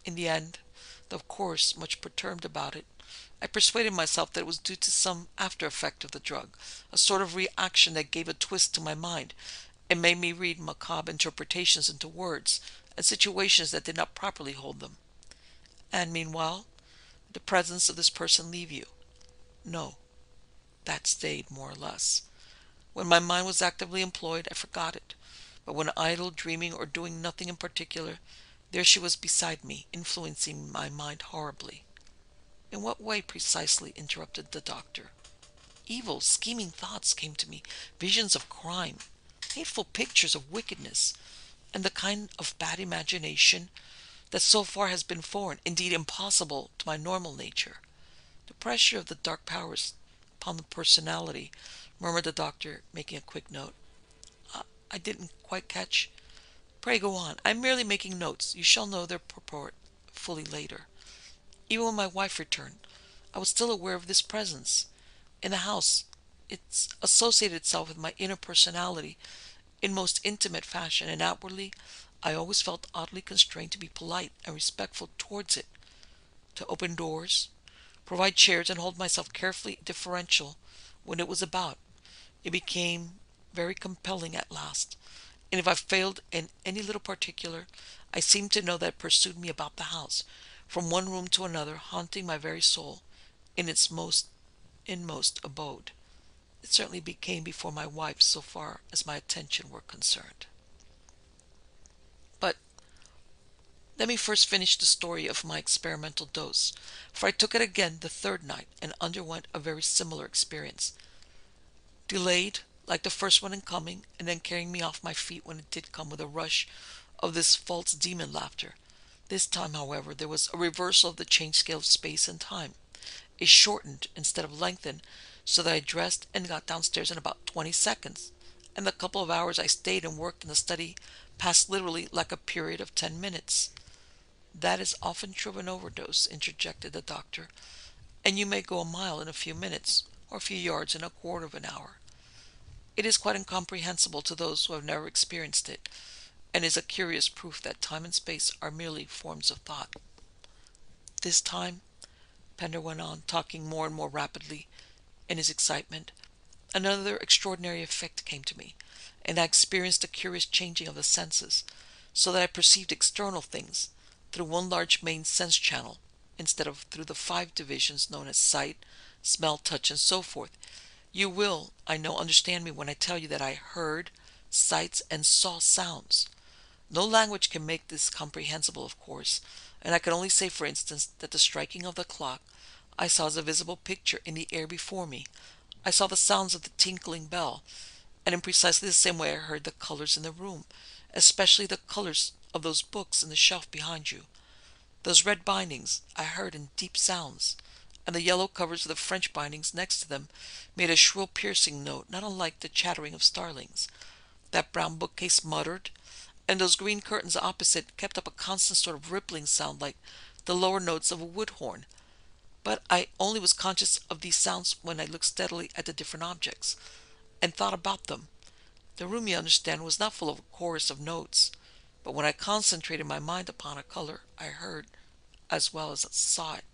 in the end, though of course much perturbed about it, I persuaded myself that it was due to some after-effect of the drug, a sort of reaction that gave a twist to my mind, and made me read macabre interpretations into words and situations that did not properly hold them." "And meanwhile, the presence of this person leave you?" "No. That stayed, more or less. When my mind was actively employed, I forgot it. But when idle, dreaming, or doing nothing in particular, there she was beside me, influencing my mind horribly." "In what way precisely?" interrupted the doctor. "Evil, scheming thoughts came to me, visions of crime, hateful pictures of wickedness, and the kind of bad imagination that so far has been foreign, indeed impossible, to my normal nature." "The pressure of the dark powers upon the personality," murmured the doctor, making a quick note. I didn't quite catch. Pray go on. I'm merely making notes. You shall know their purport fully later. Even when my wife returned, I was still aware of this presence. In the house, it's associated itself with my inner personality in most intimate fashion, and outwardly, I always felt oddly constrained to be polite and respectful towards it, to open doors, provide chairs, and hold myself carefully deferential when it was about. It became very compelling at last, and if I failed in any little particular, I seemed to know that it pursued me about the house, from one room to another, haunting my very soul in its most inmost abode. It certainly became before my wife so far as my attention were concerned. But let me first finish the story of my experimental dose, for I took it again the third night and underwent a very similar experience. Delayed, like the first one in coming, and then carrying me off my feet when it did come with a rush of this false demon laughter. This time, however, there was a reversal of the change scale of space and time. It shortened instead of lengthened, so that I dressed and got downstairs in about twenty seconds, and the couple of hours I stayed and worked in the study passed literally like a period of ten minutes. "That is often true of an overdose," interjected the doctor, "and you may go a mile in a few minutes, or a few yards in a quarter of an hour. It is quite incomprehensible to those who have never experienced it, and is a curious proof that time and space are merely forms of thought." "This time," Pender went on, talking more and more rapidly in his excitement, "another extraordinary effect came to me, and I experienced a curious changing of the senses, so that I perceived external things through one large main sense channel, instead of through the five divisions known as sight, smell, touch, and so forth. You will, I know, understand me when I tell you that I heard sights and saw sounds. No language can make this comprehensible, of course, and I can only say, for instance, that the striking of the clock I saw as a visible picture in the air before me. I saw the sounds of the tinkling bell, and in precisely the same way I heard the colors in the room, especially the colors of those books in the shelf behind you. Those red bindings I heard in deep sounds, and the yellow covers of the French bindings next to them made a shrill piercing note, not unlike the chattering of starlings. That brown bookcase muttered, and those green curtains opposite kept up a constant sort of rippling sound like the lower notes of a wood horn. But I only was conscious of these sounds when I looked steadily at the different objects, and thought about them. The room, you understand, was not full of a chorus of notes, but when I concentrated my mind upon a color, I heard as well as saw it.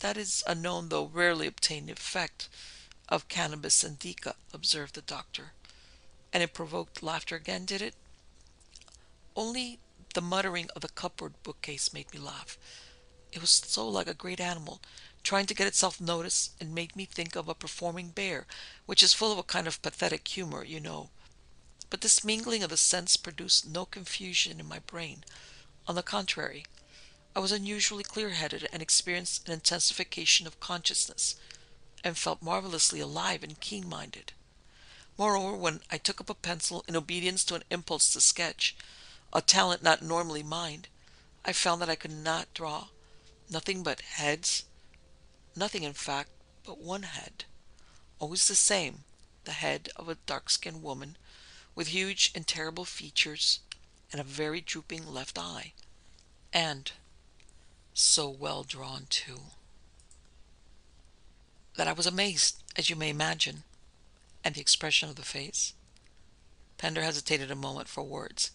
That is a known, though rarely obtained, effect of cannabis indica," observed the doctor. "And it provoked laughter again, did it?" "Only the muttering of the cupboard bookcase made me laugh. It was so like a great animal, trying to get itself noticed, and made me think of a performing bear, which is full of a kind of pathetic humor, you know. But this mingling of the sense produced no confusion in my brain. On the contrary, I was unusually clear-headed and experienced an intensification of consciousness, and felt marvelously alive and keen-minded. Moreover, when I took up a pencil in obedience to an impulse to sketch, a talent not normally mine, I found that I could not draw nothing but heads, nothing, in fact, but one head, always the same, the head of a dark-skinned woman, with huge and terrible features, and a very drooping left eye, and so well drawn too, that I was amazed, as you may imagine, at the expression of the face." Pender hesitated a moment for words,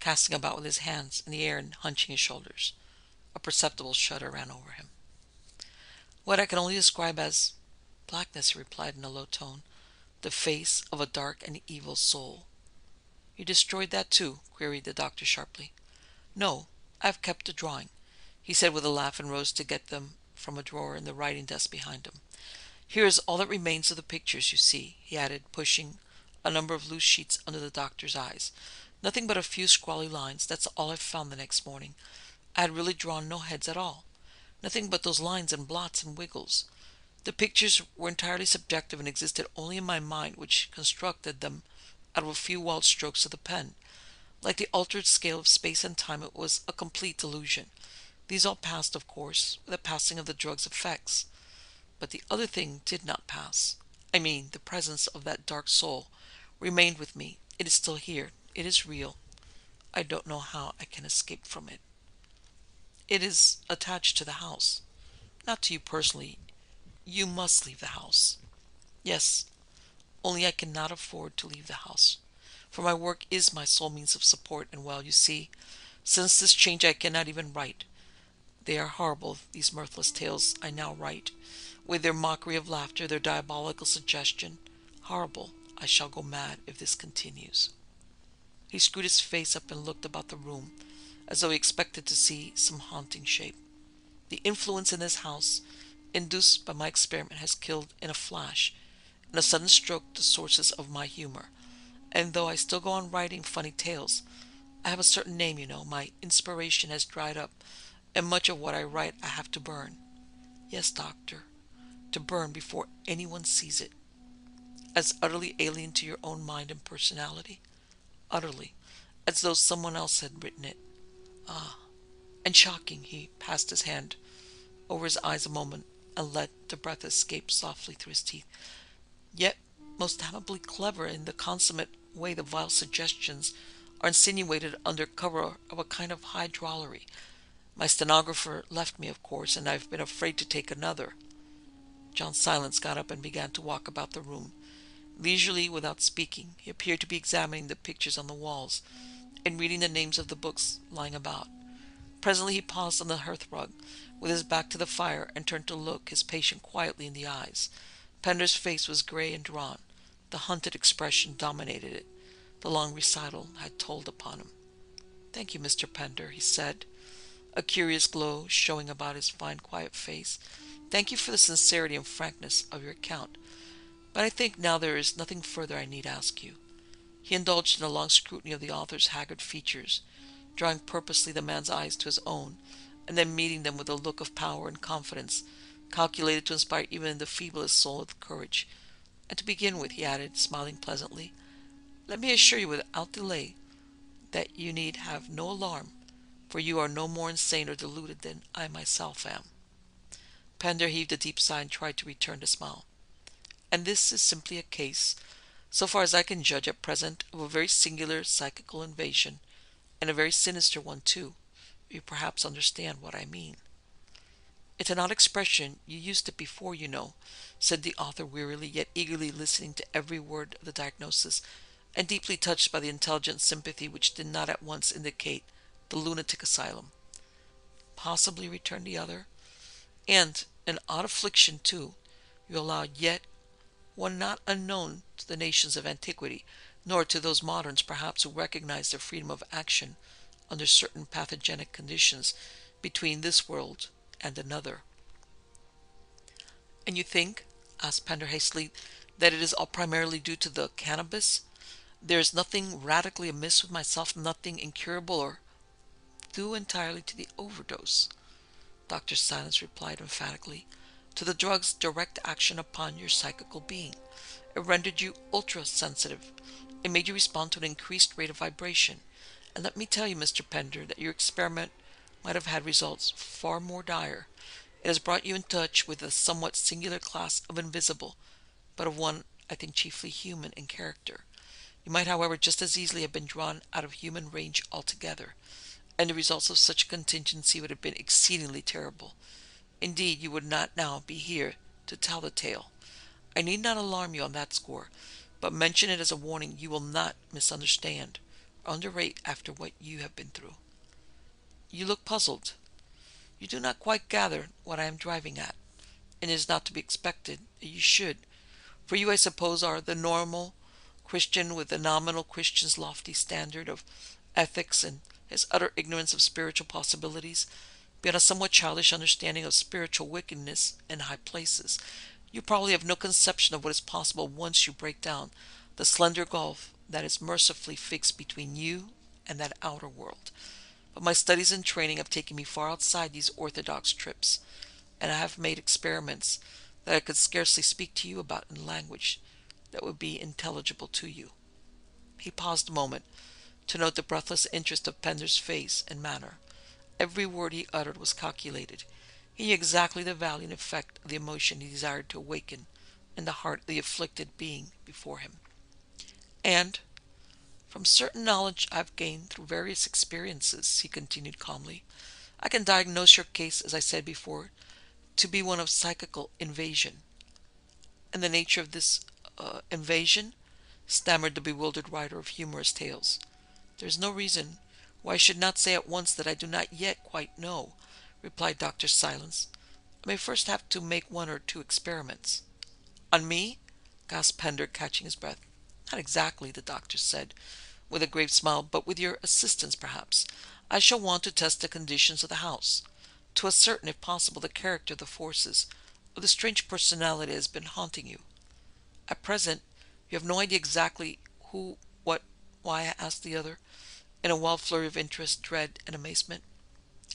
casting about with his hands in the air and hunching his shoulders. A perceptible shudder ran over him. "What I can only describe as blackness," he replied in a low tone, "the face of a dark and evil soul." "You destroyed that too?" queried the doctor sharply. "No, I have kept the drawing," he said with a laugh, and rose to get them from a drawer in the writing-desk behind him. "Here is all that remains of the pictures, you see," he added, pushing a number of loose sheets under the doctor's eyes. "Nothing but a few scrawly lines. That's all I found the next morning. I had really drawn no heads at all. Nothing but those lines and blots and wiggles. The pictures were entirely subjective and existed only in my mind, which constructed them out of a few wild strokes of the pen. Like the altered scale of space and time, it was a complete delusion. These all passed, of course, with the passing of the drug's effects. But the other thing did not pass. I mean, the presence of that dark soul remained with me. It is still here. It is real. I don't know how I can escape from it. It is attached to the house. Not to you personally. You must leave the house." "Yes, only I cannot afford to leave the house, for my work is my sole means of support, and well, you see, since this change I cannot even write. They are horrible, these mirthless tales I now write, with their mockery of laughter, their diabolical suggestion. Horrible, I shall go mad if this continues. He screwed his face up and looked about the room, as though he expected to see some haunting shape. The influence in this house, induced by my experiment, has killed in a flash, in a sudden stroke, the sources of my humor. And though I still go on writing funny tales, I have a certain name, you know. My inspiration has dried up, and much of what I write I have to burn. Yes, doctor, to burn before anyone sees it. As utterly alien to your own mind and personality. Utterly, as though someone else had written it. Ah, and shocking, he passed his hand over his eyes a moment and let the breath escape softly through his teeth. Yet, most damnably clever in the consummate way the vile suggestions are insinuated under cover of a kind of high drollery. My stenographer left me, of course, and I've been afraid to take another. John Silence got up and began to walk about the room. Leisurely, without speaking, he appeared to be examining the pictures on the walls and reading the names of the books lying about. Presently he paused on the hearth rug, with his back to the fire, and turned to look his patient quietly in the eyes. Pender's face was grey and drawn. The hunted expression dominated it. The long recital had told upon him. "Thank you, Mister Pender," he said, a curious glow showing about his fine, quiet face. "Thank you for the sincerity and frankness of your account. But I think now there is nothing further I need ask you." He indulged in a long scrutiny of the author's haggard features, drawing purposely the man's eyes to his own, and then meeting them with a look of power and confidence, calculated to inspire even the feeblest soul with courage. "And to begin with," he added, smiling pleasantly, "let me assure you without delay that you need have no alarm, for you are no more insane or deluded than I myself am." Pender heaved a deep sigh and tried to return the smile. "And this is simply a case, so far as I can judge at present, of a very singular psychical invasion, and a very sinister one too. You perhaps understand what I mean." "It's an odd expression. You used it before, you know," said the author wearily, yet eagerly listening to every word of the diagnosis, and deeply touched by the intelligent sympathy which did not at once indicate the lunatic asylum. "Possibly," returned the other, "and an odd affliction too, you allow, yet one not unknown to the nations of antiquity, nor to those moderns perhaps who recognize their freedom of action under certain pathogenic conditions between this world and another." "And you think," asked Pender hastily, "that it is all primarily due to the cannabis? There is nothing radically amiss with myself, nothing incurable, or due entirely to the overdose?" Doctor Silence replied emphatically, "to the drug's direct action upon your psychical being. It rendered you ultra-sensitive. It made you respond to an increased rate of vibration. And let me tell you, Mister Pender, that your experiment might have had results far more dire. It has brought you in touch with a somewhat singular class of invisible, but of one, I think, chiefly human in character. You might, however, just as easily have been drawn out of human range altogether, and the results of such a contingency would have been exceedingly terrible. Indeed, you would not now be here to tell the tale. I need not alarm you on that score, but mention it as a warning you will not misunderstand or underrate after what you have been through. You look puzzled. You do not quite gather what I am driving at, and it is not to be expected that you should, for you, I suppose, are the normal Christian with the nominal Christian's lofty standard of ethics and his utter ignorance of spiritual possibilities, beyond a somewhat childish understanding of spiritual wickedness in high places. You probably have no conception of what is possible once you break down the slender gulf that is mercifully fixed between you and that outer world. But my studies and training have taken me far outside these orthodox trips, and I have made experiments that I could scarcely speak to you about in language that would be intelligible to you." He paused a moment to note the breathless interest of Pender's face and manner. Every word he uttered was calculated. He knew exactly the value and effect of the emotion he desired to awaken in the heart of the afflicted being before him. "And from certain knowledge I have gained through various experiences," he continued calmly, "I can diagnose your case, as I said before, to be one of psychical invasion." "And the nature of this uh, invasion?" stammered the bewildered writer of humorous tales. "There is no reason why I should not say at once that I do not yet quite know," replied Doctor Silence. "I may first have to make one or two experiments." "On me?" gasped Pender, catching his breath. "Not exactly," the doctor said, with a grave smile, "but with your assistance, perhaps. I shall want to test the conditions of the house, to ascertain, if possible, the character of the forces of the strange personality that has been haunting you. At present, you have no idea exactly who, what, why," asked the other, in a wild flurry of interest, dread, and amazement.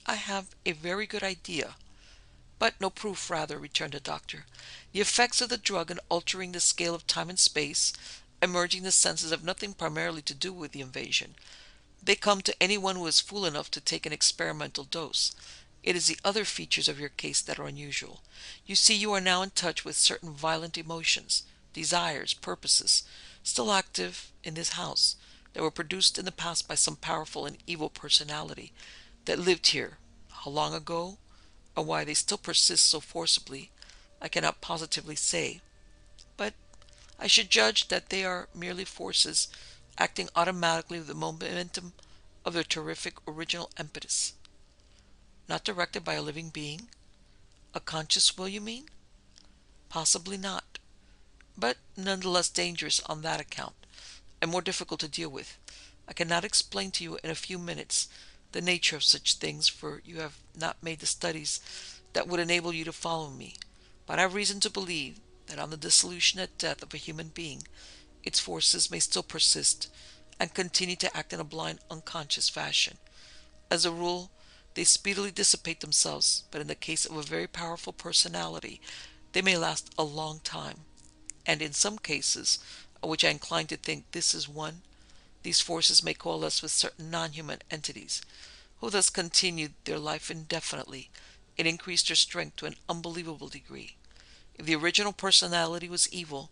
"I have a very good idea, but no proof, rather," returned the doctor. "The effects of the drug in altering the scale of time and space, emerging the senses, have nothing primarily to do with the invasion. They come to anyone who is fool enough to take an experimental dose. It is the other features of your case that are unusual. You see, you are now in touch with certain violent emotions, desires, purposes, still active in this house, that were produced in the past by some powerful and evil personality that lived here, how long ago, or why they still persist so forcibly, I cannot positively say. But I should judge that they are merely forces acting automatically with the momentum of their terrific original impetus." "Not directed by a living being? A conscious will, you mean?" "Possibly not, but nonetheless dangerous on that account, and more difficult to deal with. I cannot explain to you in a few minutes the nature of such things, for you have not made the studies that would enable you to follow me, but I have reason to believe that on the dissolution and death of a human being, its forces may still persist and continue to act in a blind, unconscious fashion. As a rule, they speedily dissipate themselves, but in the case of a very powerful personality, they may last a long time. And in some cases, of which I incline to think this is one, these forces may coalesce with certain non-human entities, who thus continued their life indefinitely and increased their strength to an unbelievable degree. If the original personality was evil,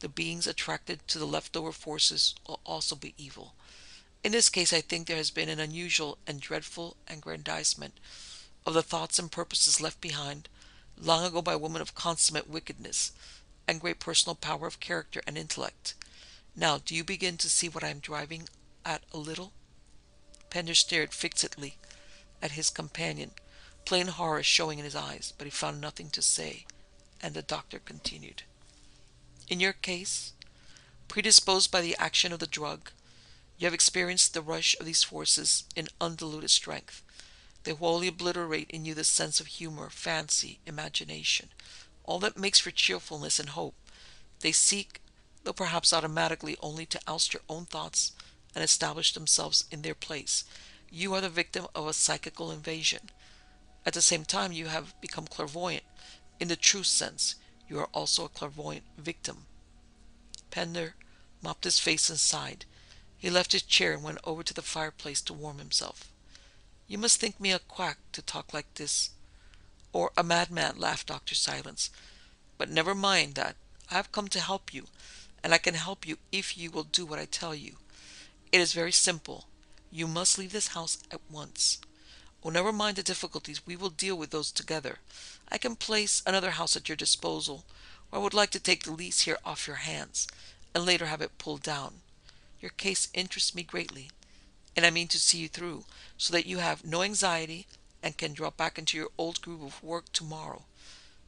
the beings attracted to the leftover forces will also be evil. In this case, I think there has been an unusual and dreadful aggrandizement of the thoughts and purposes left behind long ago by women of consummate wickedness and great personal power of character and intellect. Now, do you begin to see what I am driving at a little?" Pender stared fixedly at his companion, plain horror showing in his eyes, but he found nothing to say, and the doctor continued. "In your case, predisposed by the action of the drug, you have experienced the rush of these forces in undiluted strength. They wholly obliterate in you the sense of humor, fancy, imagination, all that makes for cheerfulness and hope. They seek, though perhaps automatically, only to oust your own thoughts and establish themselves in their place. You are the victim of a psychical invasion. At the same time, you have become clairvoyant. In the true sense, you are also a clairvoyant victim." Pender mopped his face and sighed. He left his chair and went over to the fireplace to warm himself. "You must think me a quack to talk like this, or a madman," laughed Doctor Silence. "But never mind that. I have come to help you, and I can help you if you will do what I tell you. It is very simple. You must leave this house at once. Oh, never mind the difficulties. We will deal with those together. I can place another house at your disposal, or I would like to take the lease here off your hands, and later have it pulled down. Your case interests me greatly, and I mean to see you through, so that you have no anxiety and can drop back into your old groove of work tomorrow.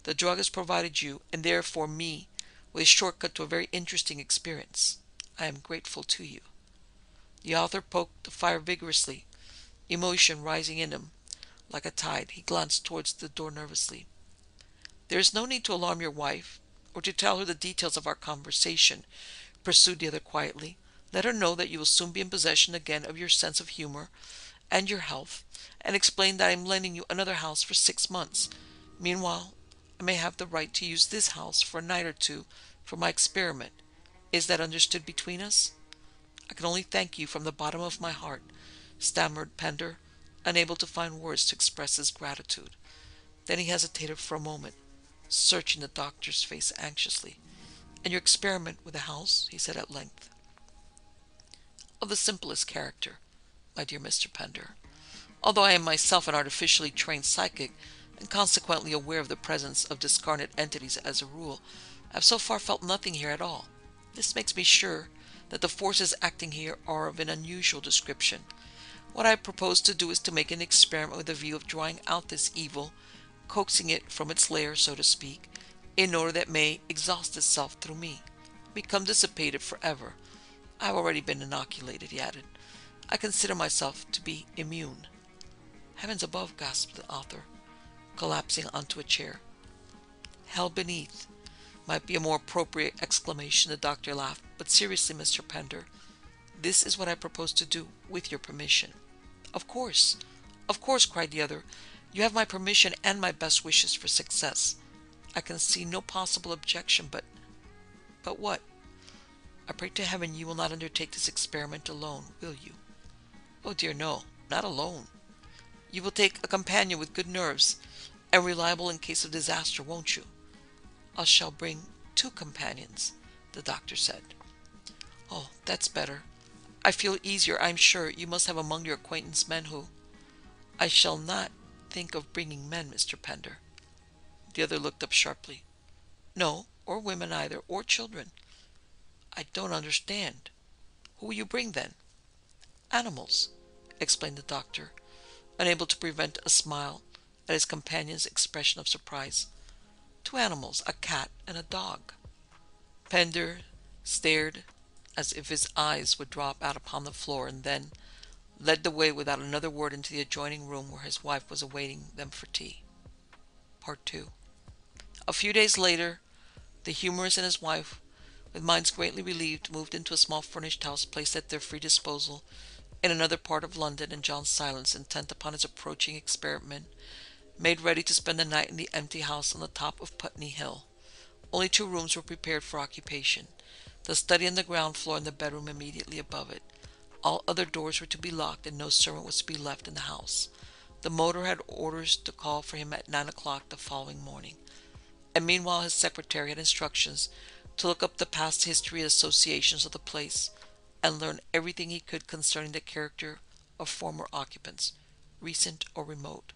The drug has provided you, and therefore me, with a shortcut to a very interesting experience. I am grateful to you." The author poked the fire vigorously, emotion rising in him like a tide. He glanced towards the door nervously. "There is no need to alarm your wife, or to tell her the details of our conversation," pursued the other quietly. "Let her know that you will soon be in possession again of your sense of humor and your health, and explain that I am lending you another house for six months. Meanwhile, I may have the right to use this house for a night or two for my experiment. Is that understood between us?" "I can only thank you from the bottom of my heart," stammered Pender, unable to find words to express his gratitude. Then he hesitated for a moment, searching the doctor's face anxiously. "And your experiment with the house?" he said at length. "Of the simplest character, my dear Mister Pender. Although I am myself an artificially trained psychic, and consequently aware of the presence of discarnate entities as a rule, I have so far felt nothing here at all. This makes me sure that the forces acting here are of an unusual description. What I propose to do is to make an experiment with a view of drawing out this evil, coaxing it from its lair, so to speak, in order that it may exhaust itself through me, become dissipated forever. I have already been inoculated, he added. I consider myself to be immune. Heavens above, gasped the author, collapsing onto a chair. Hell beneath might be a more appropriate exclamation, the doctor laughed. But seriously, Mister Pender, this is what I propose to do, with your permission. Of course, of course, cried the other. You have my permission and my best wishes for success. I can see no possible objection, but... But what? I pray to heaven you will not undertake this experiment alone, will you? Oh dear, no, not alone. You will take a companion with good nerves and reliable in case of disaster, won't you? I shall bring two companions, the doctor said. Oh, that's better. I feel easier, I'm sure. You must have among your acquaintance men who... I shall not think of bringing men, Mister Pender. The other looked up sharply. No, or women either, or children. I don't understand. Who will you bring, then? Animals, explained the doctor, unable to prevent a smile at his companion's expression of surprise. Two animals, a cat and a dog. Pender stared as if his eyes would drop out upon the floor, and then led the way without another word into the adjoining room where his wife was awaiting them for tea. Part two. A few days later, the humorist and his wife, with minds greatly relieved, moved into a small furnished house placed at their free disposal in another part of London, and John Silence, intent upon his approaching experiment, made ready to spend the night in the empty house on the top of Putney Hill. Only two rooms were prepared for occupation, the study on the ground floor and the bedroom immediately above it. All other doors were to be locked, and no servant was to be left in the house. The motor had orders to call for him at nine o'clock the following morning, and meanwhile his secretary had instructions to look up the past history and associations of the place, and learn everything he could concerning the character of former occupants, recent or remote.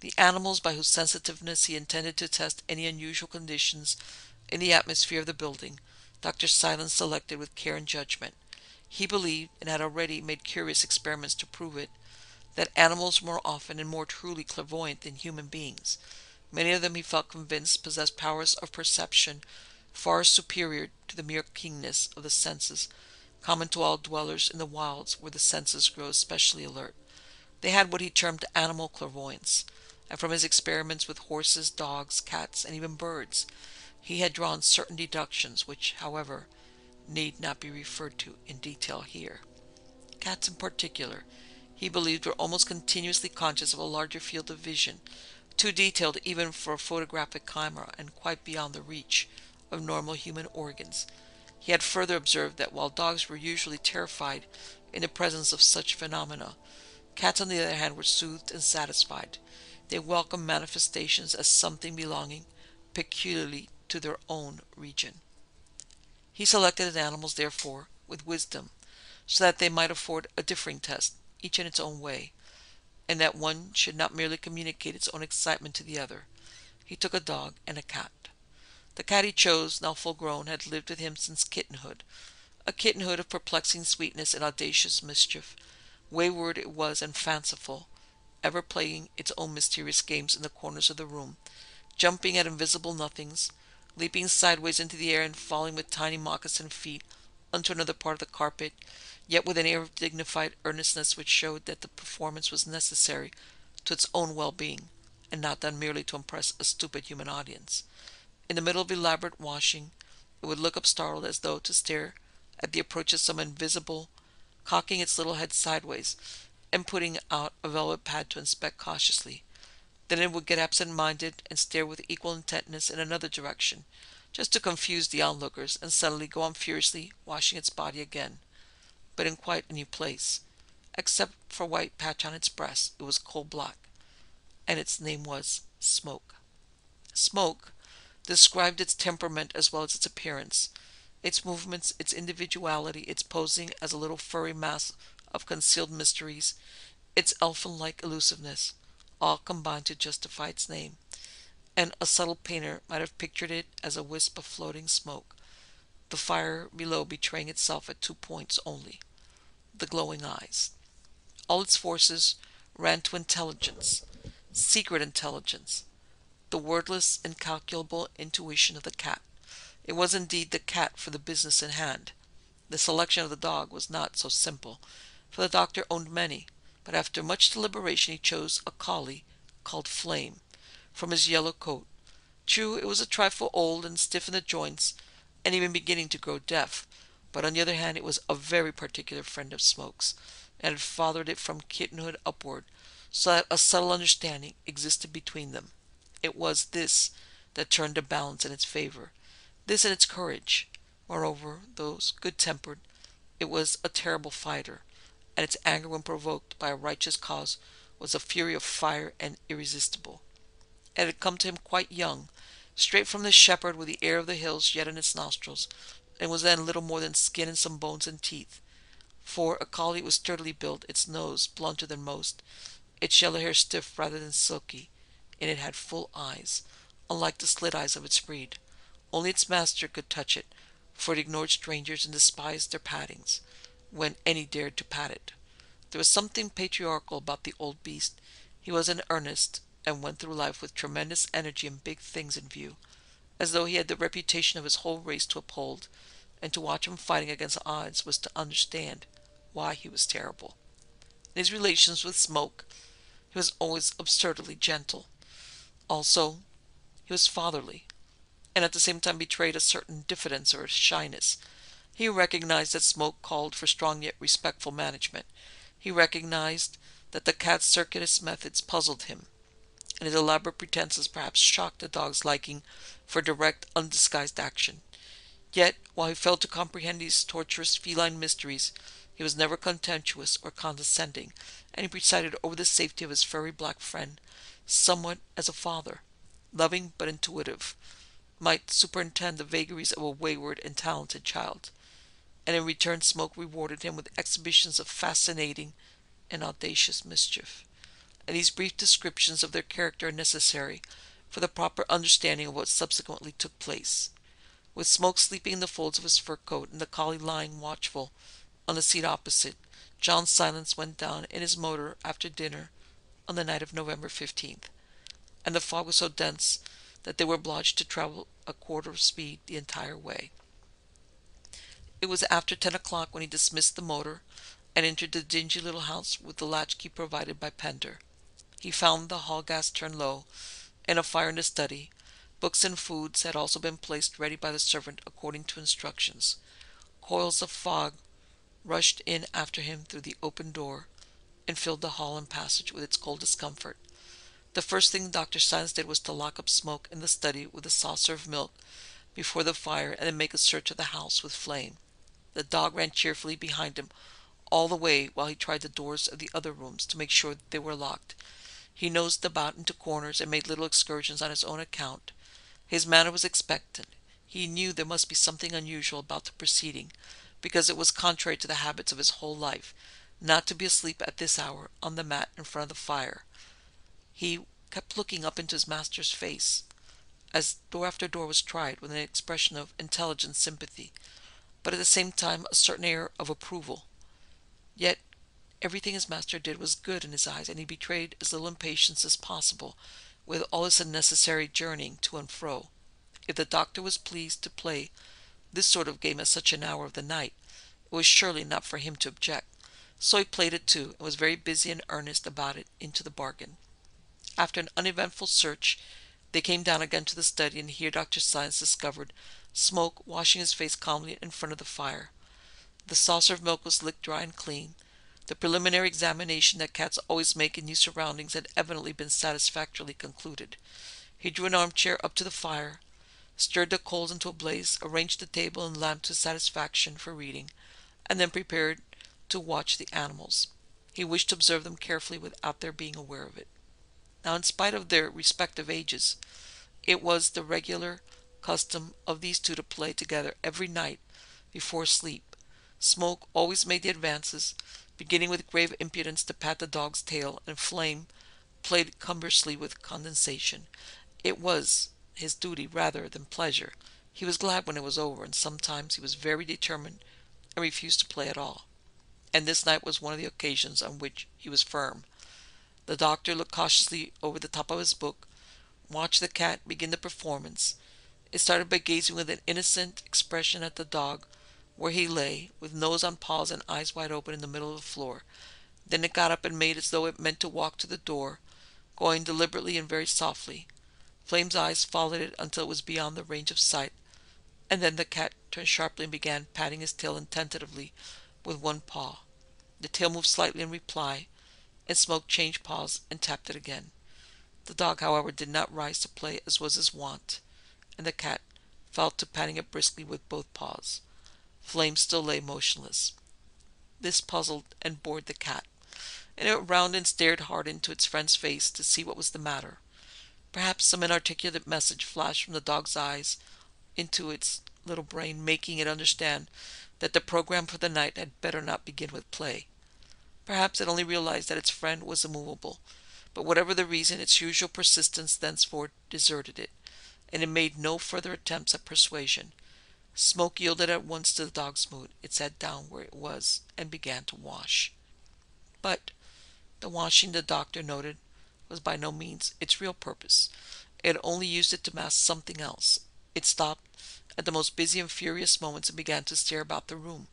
The animals by whose sensitiveness he intended to test any unusual conditions in the atmosphere of the building, Doctor Silence selected with care and judgment. He believed, and had already made curious experiments to prove it, that animals were more often and more truly clairvoyant than human beings. Many of them, he felt convinced, possessed powers of perception far superior to the mere keenness of the senses, common to all dwellers in the wilds where the senses grow especially alert. They had what he termed animal clairvoyance, and from his experiments with horses, dogs, cats, and even birds, he had drawn certain deductions which, however, need not be referred to in detail here. Cats in particular, he believed, were almost continuously conscious of a larger field of vision, too detailed even for a photographic camera and quite beyond the reach of normal human organs. He had further observed that while dogs were usually terrified in the presence of such phenomena, cats, on the other hand, were soothed and satisfied. They welcomed manifestations as something belonging peculiarly to their own region. He selected his animals, therefore, with wisdom, so that they might afford a differing test, each in its own way, and that one should not merely communicate its own excitement to the other. He took a dog and a cat. The cat he chose, now full grown, had lived with him since kittenhood, a kittenhood of perplexing sweetness and audacious mischief. Wayward it was and fanciful, ever playing its own mysterious games in the corners of the room, jumping at invisible nothings, leaping sideways into the air and falling with tiny moccasin feet onto another part of the carpet, yet with an air of dignified earnestness which showed that the performance was necessary to its own well-being, and not done merely to impress a stupid human audience. In the middle of elaborate washing, it would look up startled, as though to stare at the approach of some invisible, cocking its little head sideways and putting out a velvet pad to inspect cautiously. Then it would get absent-minded and stare with equal intentness in another direction, just to confuse the onlookers, and suddenly go on furiously washing its body again, but in quite a new place. Except for a white patch on its breast, it was coal black, and its name was Smoke. Smoke described its temperament as well as its appearance, its movements, its individuality, its posing as a little furry mass of concealed mysteries, its elfin-like elusiveness, all combined to justify its name, and a subtle painter might have pictured it as a wisp of floating smoke. the fire below betraying itself at two points only, the glowing eyes. All its forces ran to intelligence, secret intelligence, the wordless, incalculable intuition of the cat. It was indeed the cat for the business in hand. The selection of the dog was not so simple, for the doctor owned many, but after much deliberation he chose a collie called Flame, from his yellow coat. True, it was a trifle old and stiff in the joints, and even beginning to grow deaf, but on the other hand it was a very particular friend of Smoke's, and had fathered it from kittenhood upward, so that a subtle understanding existed between them. It was this that turned the balance in its favor, this and its courage. Moreover, though good-tempered, it was a terrible fighter, and its anger when provoked by a righteous cause was a fury of fire and irresistible. It had come to him quite young, straight from the shepherd with the air of the hills yet in its nostrils, and was then little more than skin and some bones and teeth. For a collie was sturdily built, its nose blunter than most, its yellow hair stiff rather than silky, and it had full eyes, unlike the slit eyes of its breed. Only its master could touch it, for it ignored strangers and despised their pattings, when any dared to pat it. There was something patriarchal about the old beast. He was in earnest, and went through life with tremendous energy and big things in view, as though he had the reputation of his whole race to uphold, and to watch him fighting against odds was to understand why he was terrible. In his relations with Smoke, he was always absurdly gentle. Also, he was fatherly, and at the same time betrayed a certain diffidence or shyness. He recognized that Smoke called for strong yet respectful management. He recognized that the cat's circuitous methods puzzled him, and his elaborate pretenses perhaps shocked the dog's liking for direct, undisguised action. Yet, while he failed to comprehend these tortuous feline mysteries, he was never contemptuous or condescending, and he presided over the safety of his furry black friend, somewhat as a father, loving but intuitive, might superintend the vagaries of a wayward and talented child. And in return, Smoke rewarded him with exhibitions of fascinating and audacious mischief. And these brief descriptions of their character are necessary for the proper understanding of what subsequently took place. With Smoke sleeping in the folds of his fur coat and the collie lying watchful on the seat opposite, John Silence went down in his motor after dinner on the night of November fifteenth, and the fog was so dense that they were obliged to travel a quarter of speed the entire way. It was after ten o'clock when he dismissed the motor and entered the dingy little house with the latchkey provided by Pender. He found the hall gas turned low, and a fire in the study. Books and foods had also been placed ready by the servant according to instructions. Coils of fog rushed in after him through the open door, and filled the hall and passage with its cold discomfort. The first thing Doctor Silence did was to lock up Smoke in the study with a saucer of milk before the fire, and then make a search of the house with Flame. The dog ran cheerfully behind him all the way while he tried the doors of the other rooms to make sure that they were locked. He nosed about into corners and made little excursions on his own account. His manner was expectant. He knew there must be something unusual about the proceeding, because it was contrary to the habits of his whole life not to be asleep at this hour on the mat in front of the fire. He kept looking up into his master's face, as door after door was tried, with an expression of intelligent sympathy, but at the same time a certain air of approval. Yet everything his master did was good in his eyes, and he betrayed as little impatience as possible with all this unnecessary journeying to and fro. If the doctor was pleased to play this sort of game at such an hour of the night, it was surely not for him to object. So he played it too, and was very busy and earnest about it into the bargain. After an uneventful search, they came down again to the study, and here Doctor Silence discovered Smoke washing his face calmly in front of the fire. The saucer of milk was licked dry and clean. The preliminary examination that cats always make in new surroundings had evidently been satisfactorily concluded. He drew an armchair up to the fire, stirred the coals into a blaze, arranged the table and lamp to satisfaction for reading, and then prepared to watch the animals. He wished to observe them carefully without their being aware of it. Now, in spite of their respective ages, it was the regular custom of these two to play together every night before sleep. Smoke always made the advances, beginning with grave impudence to pat the dog's tail, and Flame played cumbrously with condescension. It was his duty rather than pleasure He was glad when it was over, and sometimes he was very determined and refused to play at all. And this night was one of the occasions on which he was firm. The doctor looked cautiously over the top of his book, watched the cat begin the performance. It started by gazing with an innocent expression at the dog, where he lay, with nose on paws and eyes wide open in the middle of the floor. Then it got up and made as though it meant to walk to the door, going deliberately and very softly. Flame's eyes followed it until it was beyond the range of sight, and then the cat turned sharply and began patting his tail tentatively with one paw. The tail moved slightly in reply, and Smoke changed paws and tapped it again. The dog, however, did not rise to play as was his wont, and the cat fell to patting it briskly with both paws. Flame still lay motionless. This puzzled and bored the cat, and it went round and stared hard into its friend's face to see what was the matter. Perhaps some inarticulate message flashed from the dog's eyes into its little brain, making it understand that the program for the night had better not begin with play. Perhaps it only realized that its friend was immovable, but whatever the reason, its usual persistence thenceforth deserted it, and it made no further attempts at persuasion. Smoke yielded at once to the dog's mood. It sat down where it was and began to wash. But the washing, the doctor noted, was by no means its real purpose. It only used it to mask something else. It stopped at the most busy and furious moments and began to stare about the room.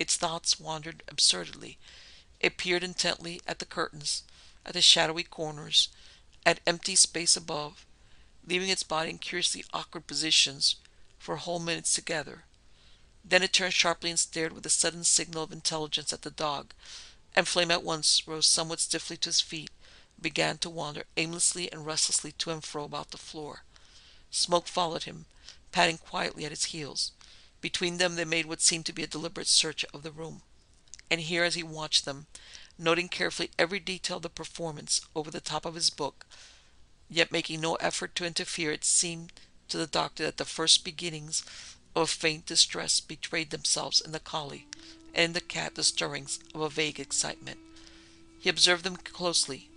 Its thoughts wandered absurdly. It peered intently at the curtains, at the shadowy corners, at empty space above, leaving its body in curiously awkward positions for whole minutes together. Then it turned sharply and stared with a sudden signal of intelligence at the dog, and Flame at once rose somewhat stiffly to his feet, began to wander aimlessly and restlessly to and fro about the floor. Smoke followed him, patting quietly at his heels. Between them they made what seemed to be a deliberate search of the room. And here, as he watched them, noting carefully every detail of the performance over the top of his book, yet making no effort to interfere, it seemed to the doctor that the first beginnings of a faint distress betrayed themselves in the collie, and in the cat the stirrings of a vague excitement. He observed them closely.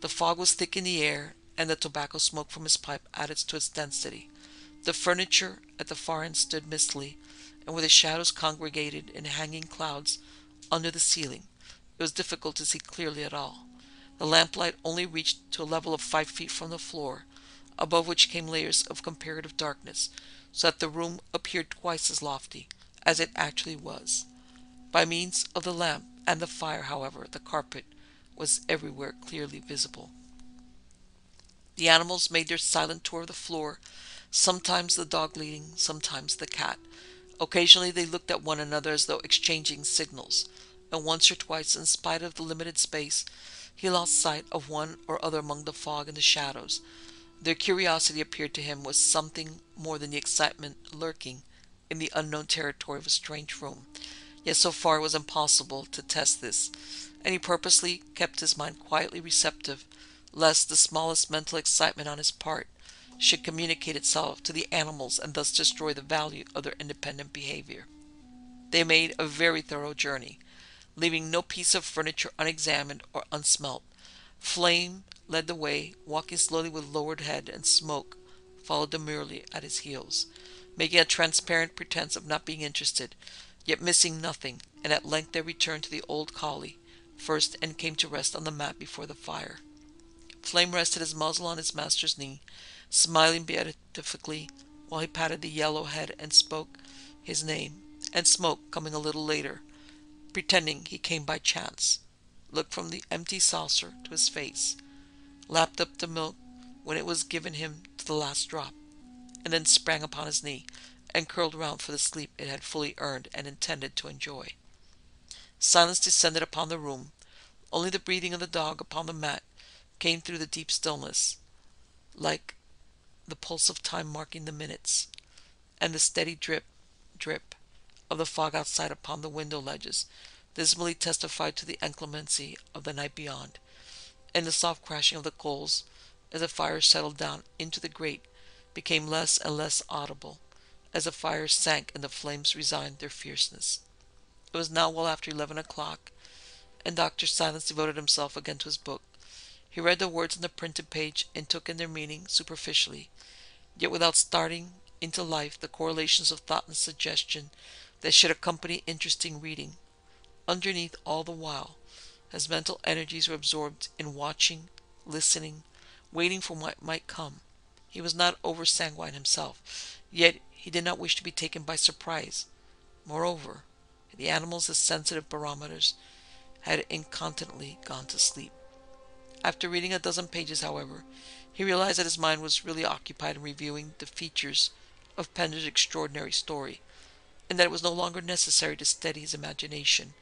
The fog was thick in the air, and the tobacco smoke from his pipe added to its density. The furniture at the far end stood mistily, and with the shadows congregated in hanging clouds under the ceiling, it was difficult to see clearly at all. The lamplight only reached to a level of five feet from the floor, above which came layers of comparative darkness, so that the room appeared twice as lofty as it actually was. By means of the lamp and the fire, however, the carpet was everywhere clearly visible. The animals made their silent tour of the floor, sometimes the dog leading, sometimes the cat. Occasionally they looked at one another as though exchanging signals, and once or twice, in spite of the limited space, he lost sight of one or other among the fog and the shadows. Their curiosity appeared to him was something more than the excitement lurking in the unknown territory of a strange room. Yet so far it was impossible to test this, and he purposely kept his mind quietly receptive, lest the smallest mental excitement on his part should communicate itself to the animals and thus destroy the value of their independent behavior. They made a very thorough journey, leaving no piece of furniture unexamined or unsmelt. Flame led the way, walking slowly with lowered head, and Smoke followed demurely at his heels, making a transparent pretense of not being interested, yet missing nothing, and at length they returned to the old collie first and came to rest on the mat before the fire. Flame rested his muzzle on his master's knee, smiling beatifically while he patted the yellow head and spoke his name, and Smoke, coming a little later, pretending he came by chance, looked from the empty saucer to his face, lapped up the milk when it was given him to the last drop, and then sprang upon his knee and curled round for the sleep it had fully earned and intended to enjoy. Silence descended upon the room. Only the breathing of the dog upon the mat came through the deep stillness, like the pulse of time marking the minutes, and the steady drip, drip of the fog outside upon the window ledges dismally testified to the inclemency of the night beyond, and the soft crashing of the coals as the fire settled down into the grate became less and less audible as the fire sank and the flames resigned their fierceness. It was now well after eleven o'clock, and Doctor Silence devoted himself again to his book. He read the words on the printed page and took in their meaning superficially, yet without starting into life the correlations of thought and suggestion that should accompany interesting reading. Underneath all the while, as mental energies were absorbed in watching, listening, waiting for what might come, he was not over-sanguine himself, yet he did not wish to be taken by surprise. Moreover, the animals as sensitive barometers had incontinently gone to sleep. After reading a dozen pages, however, he realized that his mind was really occupied in reviewing the features of Pender's extraordinary story, and that it was no longer necessary to steady his imagination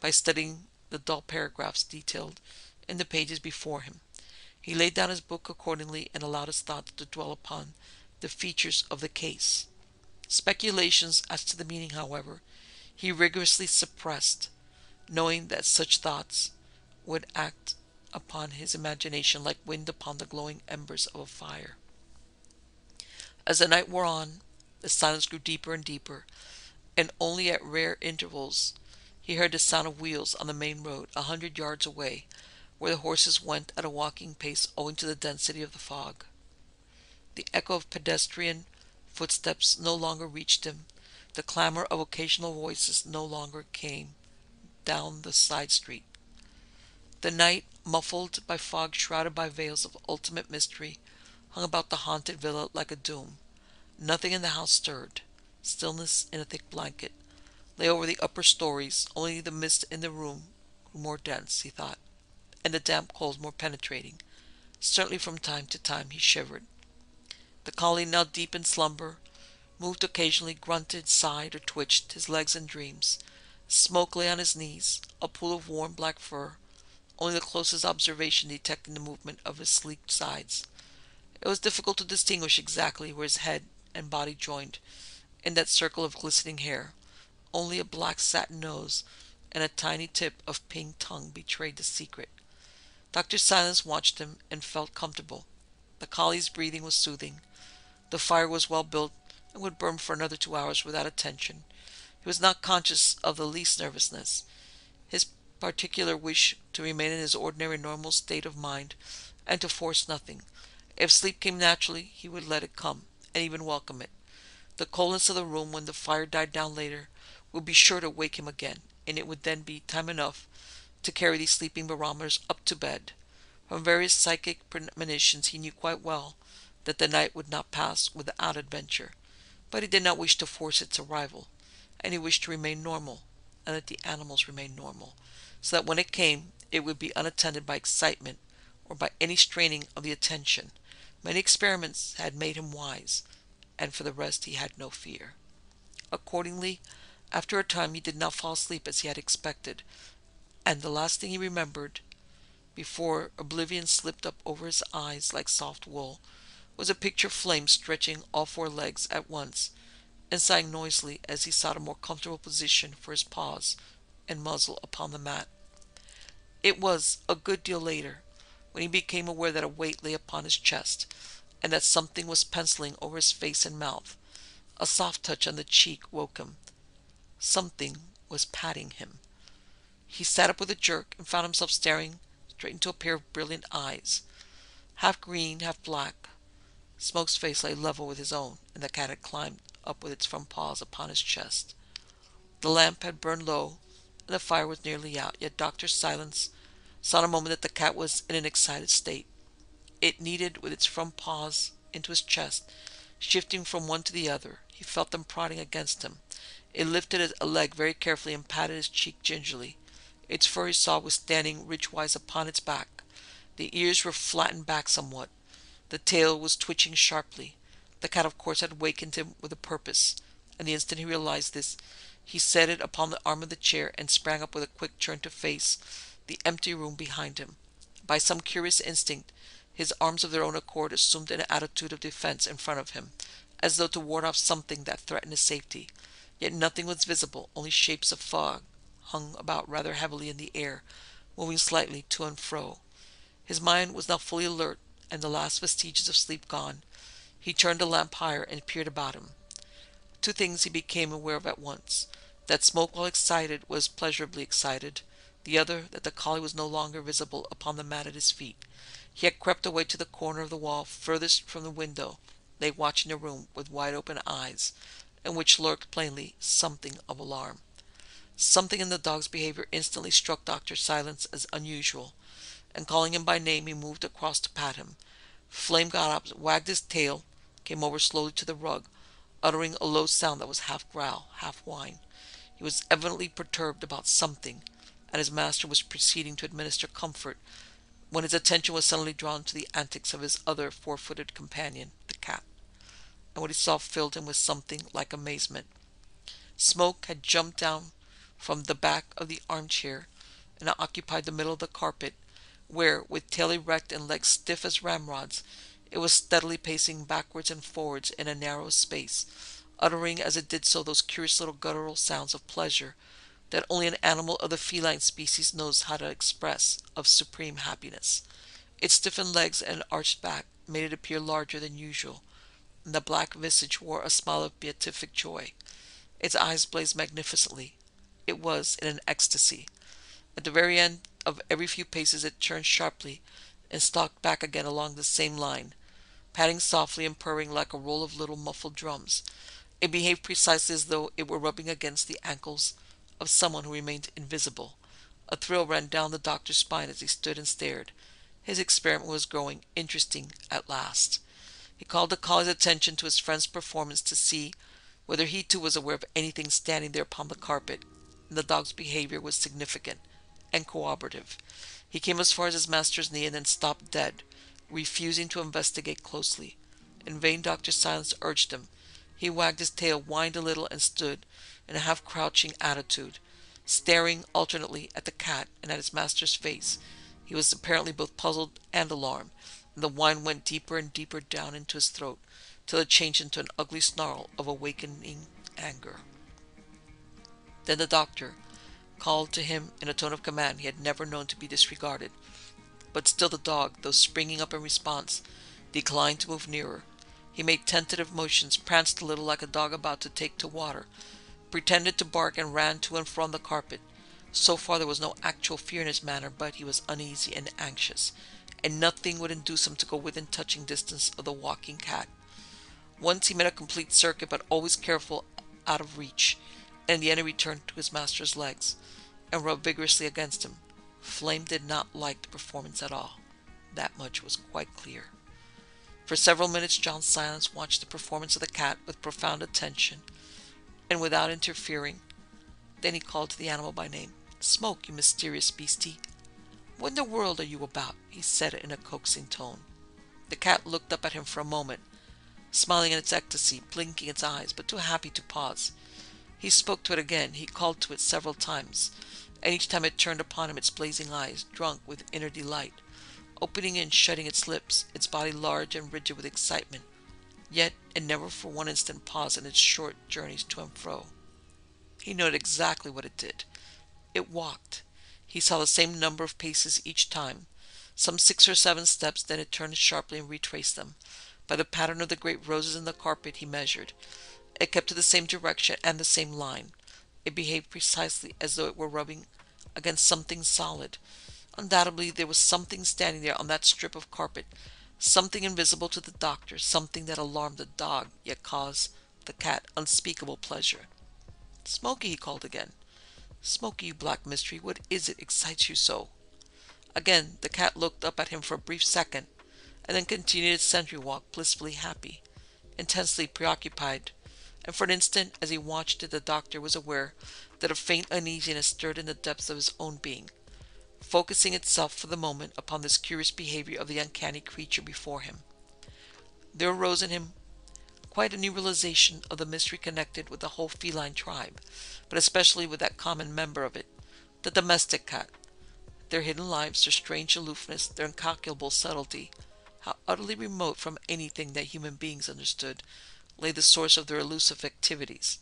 by studying the dull paragraphs detailed in the pages before him. He laid down his book accordingly and allowed his thoughts to dwell upon the features of the case. Speculations as to the meaning, however, he rigorously suppressed, knowing that such thoughts would act upon his imagination like wind upon the glowing embers of a fire. As the night wore on, the silence grew deeper and deeper, and only at rare intervals he heard the sound of wheels on the main road a hundred yards away, where the horses went at a walking pace owing to the density of the fog. The echo of pedestrian footsteps no longer reached him. The clamor of occasional voices no longer came down the side street. The night, muffled by fog, shrouded by veils of ultimate mystery, hung about the haunted villa like a doom. Nothing in the house stirred. Stillness in a thick blanket lay over the upper stories. Only the mist in the room grew more dense, he thought, and the damp cold more penetrating. Certainly from time to time he shivered. The collie, now deep in slumber, moved occasionally, grunted, sighed, or twitched his legs in dreams. Smoke lay on his knees, a pool of warm black fur, only the closest observation detecting the movement of his sleek sides. It was difficult to distinguish exactly where his head and body joined in that circle of glistening hair. Only a black satin nose and a tiny tip of pink tongue betrayed the secret. Doctor Silence watched him and felt comfortable. The collie's breathing was soothing. The fire was well built, and would burn for another two hours without attention. He was not conscious of the least nervousness. His particular wish to remain in his ordinary normal state of mind and to force nothing. If sleep came naturally, he would let it come, and even welcome it. The coldness of the room, when the fire died down later, would be sure to wake him again, and it would then be time enough to carry these sleeping barometers up to bed. From various psychic premonitions he knew quite well that the night would not pass without adventure. But he did not wish to force its arrival, and he wished to remain normal, and that the animals remain normal, so that when it came, it would be unattended by excitement or by any straining of the attention. Many experiments had made him wise, and for the rest he had no fear. Accordingly, after a time he did not fall asleep as he had expected, and the last thing he remembered, before oblivion slipped up over his eyes like soft wool, was a picture of Flame stretching all four legs at once and sighing noisily as he sought a more comfortable position for his paws and muzzle upon the mat. It was a good deal later when he became aware that a weight lay upon his chest and that something was penciling over his face and mouth. A soft touch on the cheek woke him. Something was patting him. He sat up with a jerk and found himself staring straight into a pair of brilliant eyes, half green, half black. Smoke's face lay level with his own, and the cat had climbed up with its front paws upon his chest. The lamp had burned low, and the fire was nearly out, yet Doctor Silence saw in a moment that the cat was in an excited state. It kneaded with its front paws into his chest, shifting from one to the other. He felt them prodding against him. It lifted a leg very carefully and patted his cheek gingerly. Its fur, he saw, was standing ridgewise upon its back. The ears were flattened back somewhat. The tail was twitching sharply. The cat, of course, had wakened him with a purpose, and the instant he realized this, he set it upon the arm of the chair and sprang up with a quick turn to face the empty room behind him. By some curious instinct, his arms of their own accord assumed an attitude of defense in front of him, as though to ward off something that threatened his safety. Yet nothing was visible, only shapes of fog hung about rather heavily in the air, moving slightly to and fro. His mind was now fully alert, and the last vestiges of sleep gone, he turned the lamp higher and peered about him. Two things he became aware of at once: that Smoke, while excited, was pleasurably excited; the other, that the collie was no longer visible upon the mat at his feet. He had crept away to the corner of the wall furthest from the window, They watched in a room with wide-open eyes, in which lurked plainly something of alarm. Something in the dog's behavior instantly struck Doctor Silence as unusual, and calling him by name, he moved across to pat him. Flame got up, wagged his tail, came over slowly to the rug, uttering a low sound that was half growl, half whine. He was evidently perturbed about something, and his master was proceeding to administer comfort when his attention was suddenly drawn to the antics of his other four-footed companion, the cat, and what he saw filled him with something like amazement. Smoke had jumped down from the back of the armchair and occupied the middle of the carpet, where, with tail erect and legs stiff as ramrods, it was steadily pacing backwards and forwards in a narrow space, uttering as it did so those curious little guttural sounds of pleasure that only an animal of the feline species knows how to express, of supreme happiness. Its stiffened legs and arched back made it appear larger than usual, and the black visage wore a smile of beatific joy. Its eyes blazed magnificently. It was in an ecstasy. At the very end of every few paces it turned sharply and stalked back again along the same line, patting softly and purring like a roll of little muffled drums. It behaved precisely as though it were rubbing against the ankles of someone who remained invisible. A thrill ran down the doctor's spine as he stood and stared. His experiment was growing interesting at last. He called the collie's attention to his friend's performance to see whether he too was aware of anything standing there upon the carpet, and the dog's behavior was significant and cooperative. He came as far as his master's knee and then stopped dead, refusing to investigate closely. In vain Doctor Silence urged him. He wagged his tail, whined a little, and stood in a half-crouching attitude, staring alternately at the cat and at his master's face. He was apparently both puzzled and alarmed, and the whine went deeper and deeper down into his throat, till it changed into an ugly snarl of awakening anger. Then the doctor called to him in a tone of command he had never known to be disregarded. But still the dog, though springing up in response, declined to move nearer. He made tentative motions, pranced a little like a dog about to take to water, pretended to bark, and ran to and from the carpet. So far there was no actual fear in his manner, but he was uneasy and anxious, and nothing would induce him to go within touching distance of the walking cat. Once he made a complete circuit, but always careful out of reach, and in the end he returned to his master's legs and rubbed vigorously against him. Flame did not like the performance at all. That much was quite clear. For several minutes John Silence watched the performance of the cat with profound attention and without interfering. Then he called to the animal by name. "Smoke, you mysterious beastie. What in the world are you about?" he said in a coaxing tone. The cat looked up at him for a moment, smiling in its ecstasy, blinking its eyes, but too happy to pause. He spoke to it again. He called to it several times, and each time it turned upon him its blazing eyes, drunk with inner delight, opening and shutting its lips, its body large and rigid with excitement. Yet it never for one instant paused in its short journeys to and fro. He noted exactly what it did. It walked. He saw the same number of paces each time, some six or seven steps, then it turned sharply and retraced them. By the pattern of the great roses in the carpet he measured. It kept to the same direction and the same line. It behaved precisely as though it were rubbing against something solid. Undoubtedly there was something standing there on that strip of carpet, something invisible to the doctor, something that alarmed the dog, yet caused the cat unspeakable pleasure. "Smokey," he called again. "Smokey, you black mystery, what is it excites you so?" Again the cat looked up at him for a brief second, and then continued its sentry walk, blissfully happy, intensely preoccupied, and for an instant, as he watched it, the doctor was aware that a faint uneasiness stirred in the depths of his own being, focusing itself for the moment upon this curious behavior of the uncanny creature before him. There arose in him quite a new realization of the mystery connected with the whole feline tribe, but especially with that common member of it, the domestic cat. Their hidden lives, their strange aloofness, their incalculable subtlety, how utterly remote from anything that human beings understood, lay the source of their elusive activities.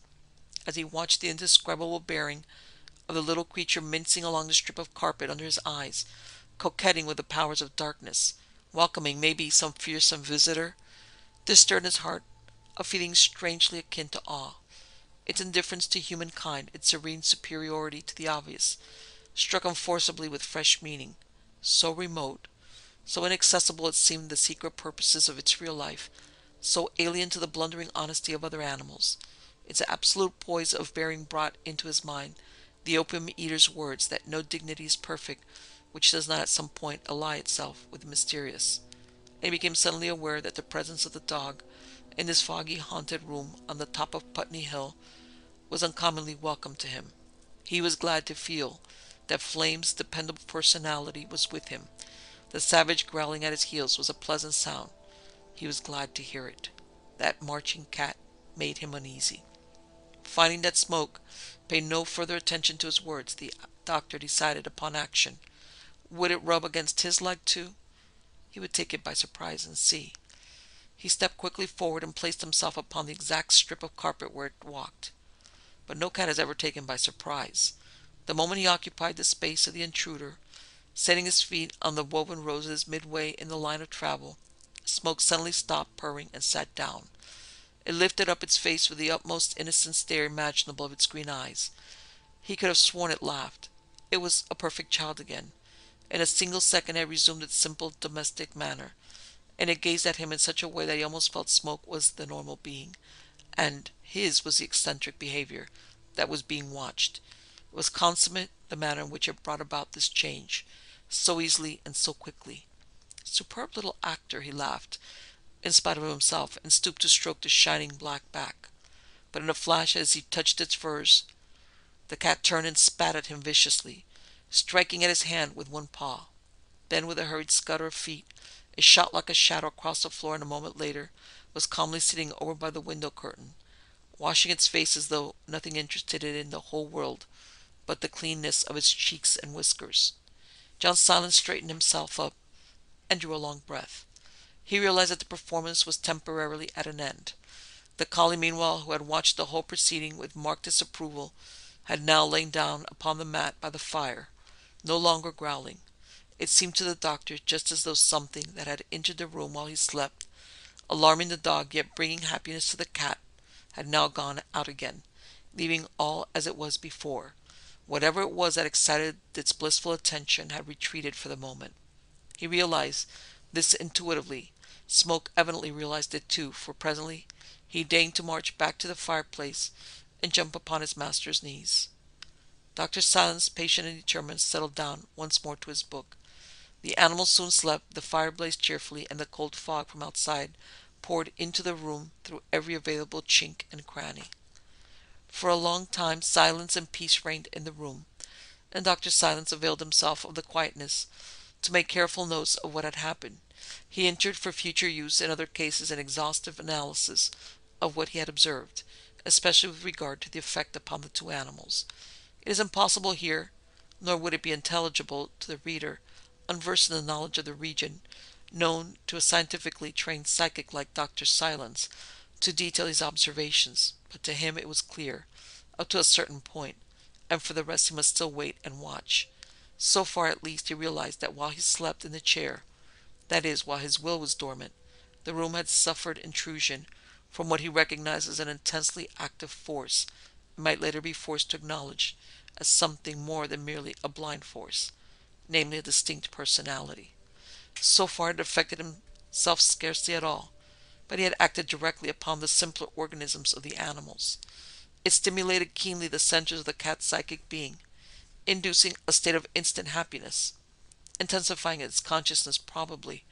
As he watched the indescribable bearing of the little creature mincing along the strip of carpet under his eyes, coquetting with the powers of darkness, welcoming maybe some fearsome visitor, there stirred in his heart a feeling strangely akin to awe. Its indifference to humankind, its serene superiority to the obvious, struck him forcibly with fresh meaning. So remote, so inaccessible it seemed the secret purposes of its real life, so alien to the blundering honesty of other animals. Its absolute poise of bearing brought into his mind the opium eater's words that no dignity is perfect which does not at some point ally itself with the mysterious. And he became suddenly aware that the presence of the dog in this foggy, haunted room on the top of Putney Hill was uncommonly welcome to him. He was glad to feel that Flame's dependable personality was with him. The savage growling at his heels was a pleasant sound. He was glad to hear it. That marching cat made him uneasy. Finding that Smoke paid no further attention to his words, the doctor decided upon action. Would it rub against his leg too? He would take it by surprise and see. He stepped quickly forward and placed himself upon the exact strip of carpet where it walked. But no cat is ever taken by surprise. The moment he occupied the space of the intruder, setting his feet on the woven roses midway in the line of travel, Smoke suddenly stopped purring and sat down. It lifted up its face with the utmost innocent stare imaginable of its green eyes. He could have sworn it laughed. It was a perfect child again. In a single second it resumed its simple domestic manner, and it gazed at him in such a way that he almost felt Smoke was the normal being, and his was the eccentric behavior that was being watched. It was consummate, the manner in which it brought about this change, so easily and so quickly. "Superb little actor," he laughed, in spite of himself, and stooped to stroke the shining black back. But in a flash, as he touched its furs, the cat turned and spat at him viciously, striking at his hand with one paw. Then, with a hurried scutter of feet, it shot like a shadow across the floor, and a moment later was calmly sitting over by the window curtain, washing its face as though nothing interested it in the whole world but the cleanness of its cheeks and whiskers. John Silence straightened himself up and drew a long breath. He realized that the performance was temporarily at an end. The collie, meanwhile, who had watched the whole proceeding with marked disapproval, had now lain down upon the mat by the fire, no longer growling. It seemed to the doctor just as though something that had entered the room while he slept, alarming the dog yet bringing happiness to the cat, had now gone out again, leaving all as it was before. Whatever it was that excited its blissful attention had retreated for the moment. He realized this intuitively. Smoke evidently realized it too, for presently he deigned to march back to the fireplace and jump upon his master's knees. Doctor Silence, patient and determined, settled down once more to his book. The animal soon slept, the fire blazed cheerfully, and the cold fog from outside poured into the room through every available chink and cranny. For a long time silence and peace reigned in the room, and Doctor Silence availed himself of the quietness to make careful notes of what had happened. He entered for future use in other cases an exhaustive analysis of what he had observed, especially with regard to the effect upon the two animals. It is impossible here, nor would it be intelligible to the reader, unversed in the knowledge of the region, known to a scientifically trained psychic like Doctor Silence, to detail his observations, but to him it was clear, up to a certain point, and for the rest he must still wait and watch. So far, at least, he realized that while he slept in the chair, that is, while his will was dormant, the room had suffered intrusion from what he recognized as an intensely active force, and might later be forced to acknowledge as something more than merely a blind force, namely a distinct personality. So far it affected himself scarcely at all, but he had acted directly upon the simpler organisms of the animals. It stimulated keenly the centers of the cat's psychic being, inducing a state of instant happiness, intensifying its consciousness probably,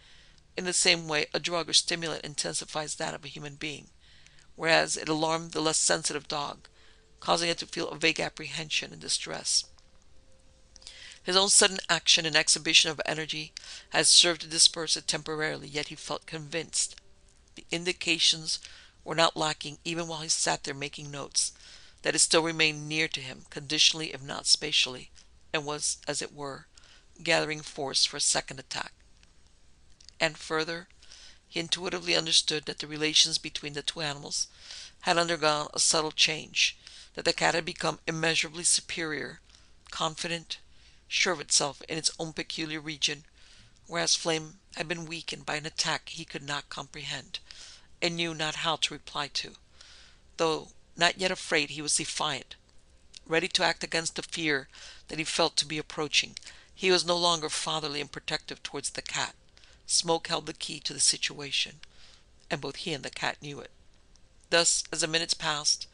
in the same way a drug or stimulant intensifies that of a human being, whereas it alarmed the less sensitive dog, causing it to feel a vague apprehension and distress. His own sudden action and exhibition of energy had served to disperse it temporarily, yet he felt convinced. The indications were not lacking even while he sat there making notes, that it still remained near to him, conditionally if not spatially, and was, as it were, gathering force for a second attack. And further, he intuitively understood that the relations between the two animals had undergone a subtle change, that the cat had become immeasurably superior, confident, sure of itself in its own peculiar region, whereas Flame had been weakened by an attack he could not comprehend, and knew not how to reply to. Though not yet afraid, he was defiant, ready to act against the fear that he felt to be approaching. He was no longer fatherly and protective towards the cat. Smoke held the key to the situation. and both he and the cat knew it. Thus, as the minutes passed,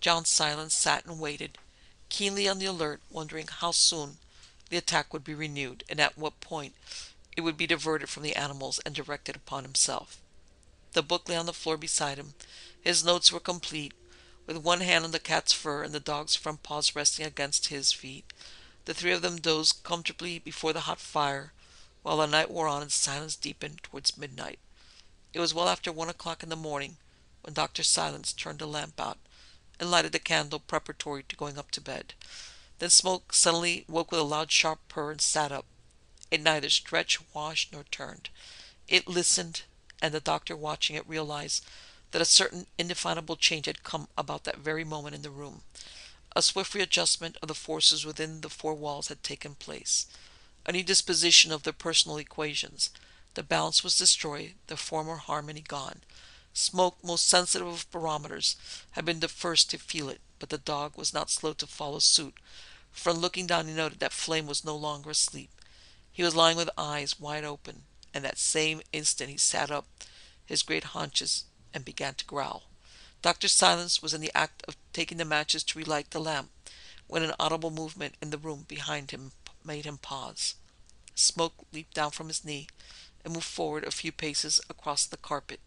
John Silence sat and waited, keenly on the alert, wondering how soon the attack would be renewed, and at what point it would be diverted from the animals and directed upon himself. The book lay on the floor beside him. His notes were complete, with one hand on the cat's fur and the dog's front paws resting against his feet. The three of them dozed comfortably before the hot fire, while the night wore on and silence deepened towards midnight. It was well after one o'clock in the morning when Doctor Silence turned the lamp out and lighted the candle preparatory to going up to bed. Then Smoke suddenly woke with a loud, sharp purr and sat up. It neither stretched, washed, nor turned. It listened, and the doctor, watching it, realized that a certain indefinable change had come about that very moment in the room. A swift readjustment of the forces within the four walls had taken place. A new disposition of their personal equations. The balance was destroyed, the former harmony gone. Smoke, most sensitive of barometers, had been the first to feel it, but the dog was not slow to follow suit, for on looking down he noted that Flame was no longer asleep. He was lying with eyes wide open, and that same instant he sat up, his great haunches, and began to growl. Doctor Silence was in the act of taking the matches to relight the lamp, when an audible movement in the room behind him made him pause. Smoke leaped down from his knee, and moved forward a few paces across the carpet.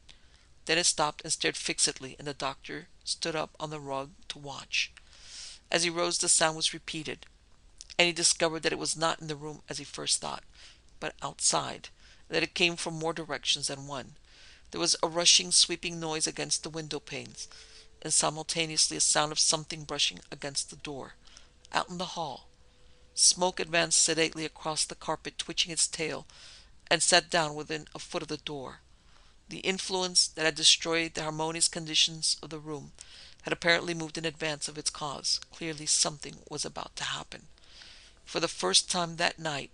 Then it stopped and stared fixedly, and the doctor stood up on the rug to watch. As he rose, the sound was repeated, and he discovered that it was not in the room as he first thought, but outside, and that it came from more directions than one. There was a rushing, sweeping noise against the window panes, and simultaneously a sound of something brushing against the door. Out in the hall, Smoke advanced sedately across the carpet, twitching its tail, and sat down within a foot of the door. The influence that had destroyed the harmonious conditions of the room had apparently moved in advance of its cause. Clearly something was about to happen. For the first time that night,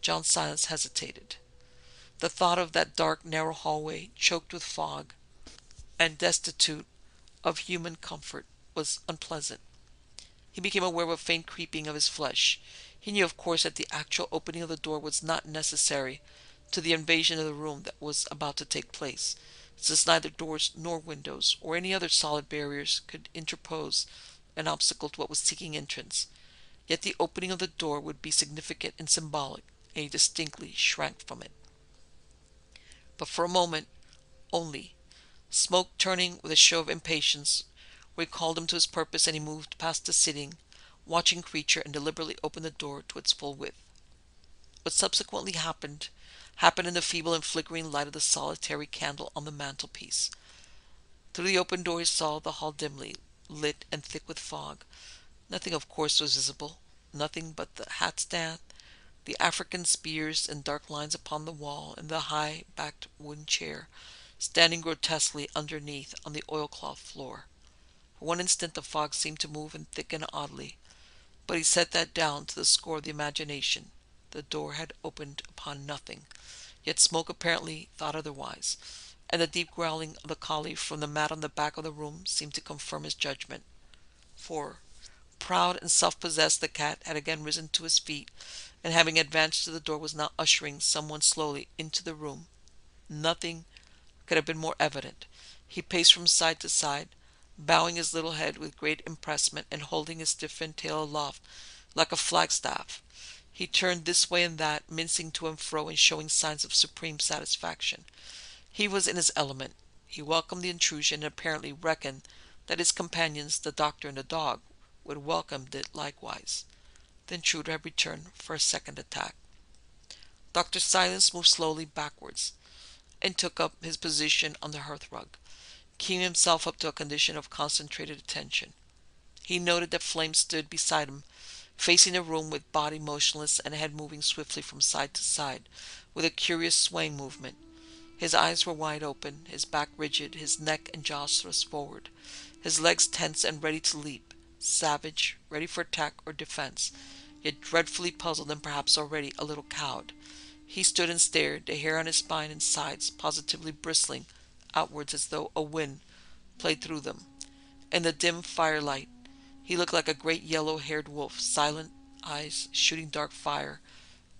John Silence hesitated. The thought of that dark, narrow hallway, choked with fog and destitute of human comfort, was unpleasant. He became aware of a faint creeping of his flesh. He knew, of course, that the actual opening of the door was not necessary to the invasion of the room that was about to take place, since neither doors nor windows or any other solid barriers could interpose an obstacle to what was seeking entrance. Yet the opening of the door would be significant and symbolic, and he distinctly shrank from it. But for a moment only. Smoke, turning with a show of impatience, recalled him to his purpose, and he moved past the sitting, watching creature, and deliberately opened the door to its full width. What subsequently happened happened in the feeble and flickering light of the solitary candle on the mantelpiece. Through the open door he saw the hall dimly lit and thick with fog. Nothing, of course, was visible, nothing but the hat-stand, the African spears and dark lines upon the wall, and the high-backed wooden chair, standing grotesquely underneath on the oilcloth floor. For one instant the fog seemed to move and thicken oddly, but he set that down to the score of the imagination. The door had opened upon nothing, yet Smoke apparently thought otherwise, and the deep growling of the collie from the mat on the back of the room seemed to confirm his judgment. For, proud and self-possessed, the cat had again risen to his feet, and having advanced to the door was now ushering someone slowly into the room. Nothing could have been more evident. He paced from side to side, bowing his little head with great empressment and holding his stiffened tail aloft like a flagstaff. He turned this way and that, mincing to and fro and showing signs of supreme satisfaction. He was in his element. He welcomed the intrusion and apparently reckoned that his companions, the doctor and the dog, would welcome it likewise. The intruder had returned for a second attack. Doctor Silence moved slowly backwards and took up his position on the hearth-rug, keeping himself up to a condition of concentrated attention. He noted that Flame stood beside him, facing the room with body motionless and head moving swiftly from side to side with a curious swaying movement. His eyes were wide open, his back rigid, his neck and jaws thrust forward, his legs tense and ready to leap, savage, ready for attack or defense, yet dreadfully puzzled and perhaps already a little cowed. He stood and stared, the hair on his spine and sides positively bristling outwards as though a wind played through them. In the dim firelight, he looked like a great yellow-haired wolf, silent eyes shooting dark fire,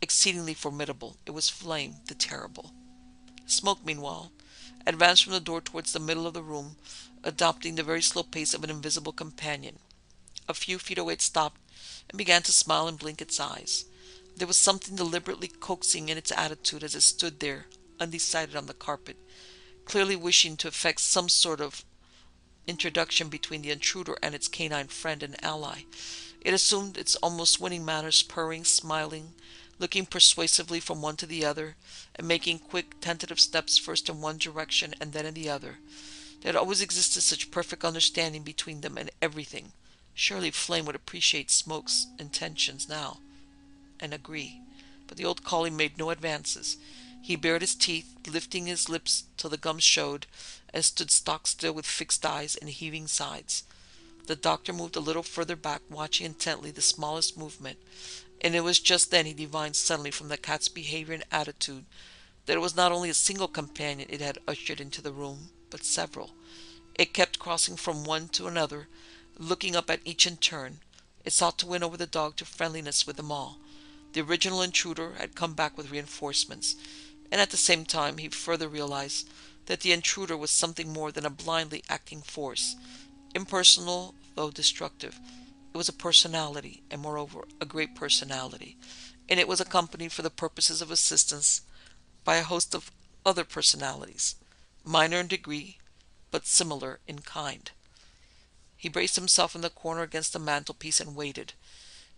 exceedingly formidable. It was Flame the Terrible. Smoke, meanwhile, advanced from the door towards the middle of the room, adopting the very slow pace of an invisible companion. A few feet away it stopped and began to smile and blink its eyes. There was something deliberately coaxing in its attitude as it stood there, undecided on the carpet, clearly wishing to effect some sort of introduction between the intruder and its canine friend and ally. It assumed its almost winning manners, purring, smiling, looking persuasively from one to the other, and making quick, tentative steps first in one direction and then in the other. There had always existed such perfect understanding between them and everything. Surely Flame would appreciate Smoke's intentions now, and agree. But the old collie made no advances. He bared his teeth, lifting his lips till the gums showed, and stood stock still with fixed eyes and heaving sides. The doctor moved a little further back, watching intently the smallest movement, and it was just then he divined suddenly from the cat's behavior and attitude that it was not only a single companion it had ushered into the room, but several. It kept crossing from one to another, looking up at each in turn. It sought to win over the dog to friendliness with them all. The original intruder had come back with reinforcements, and at the same time he further realized that the intruder was something more than a blindly acting force, impersonal though destructive. It was a personality, and moreover a great personality, and it was accompanied for the purposes of assistance by a host of other personalities, minor in degree but similar in kind. He braced himself in the corner against the mantelpiece and waited,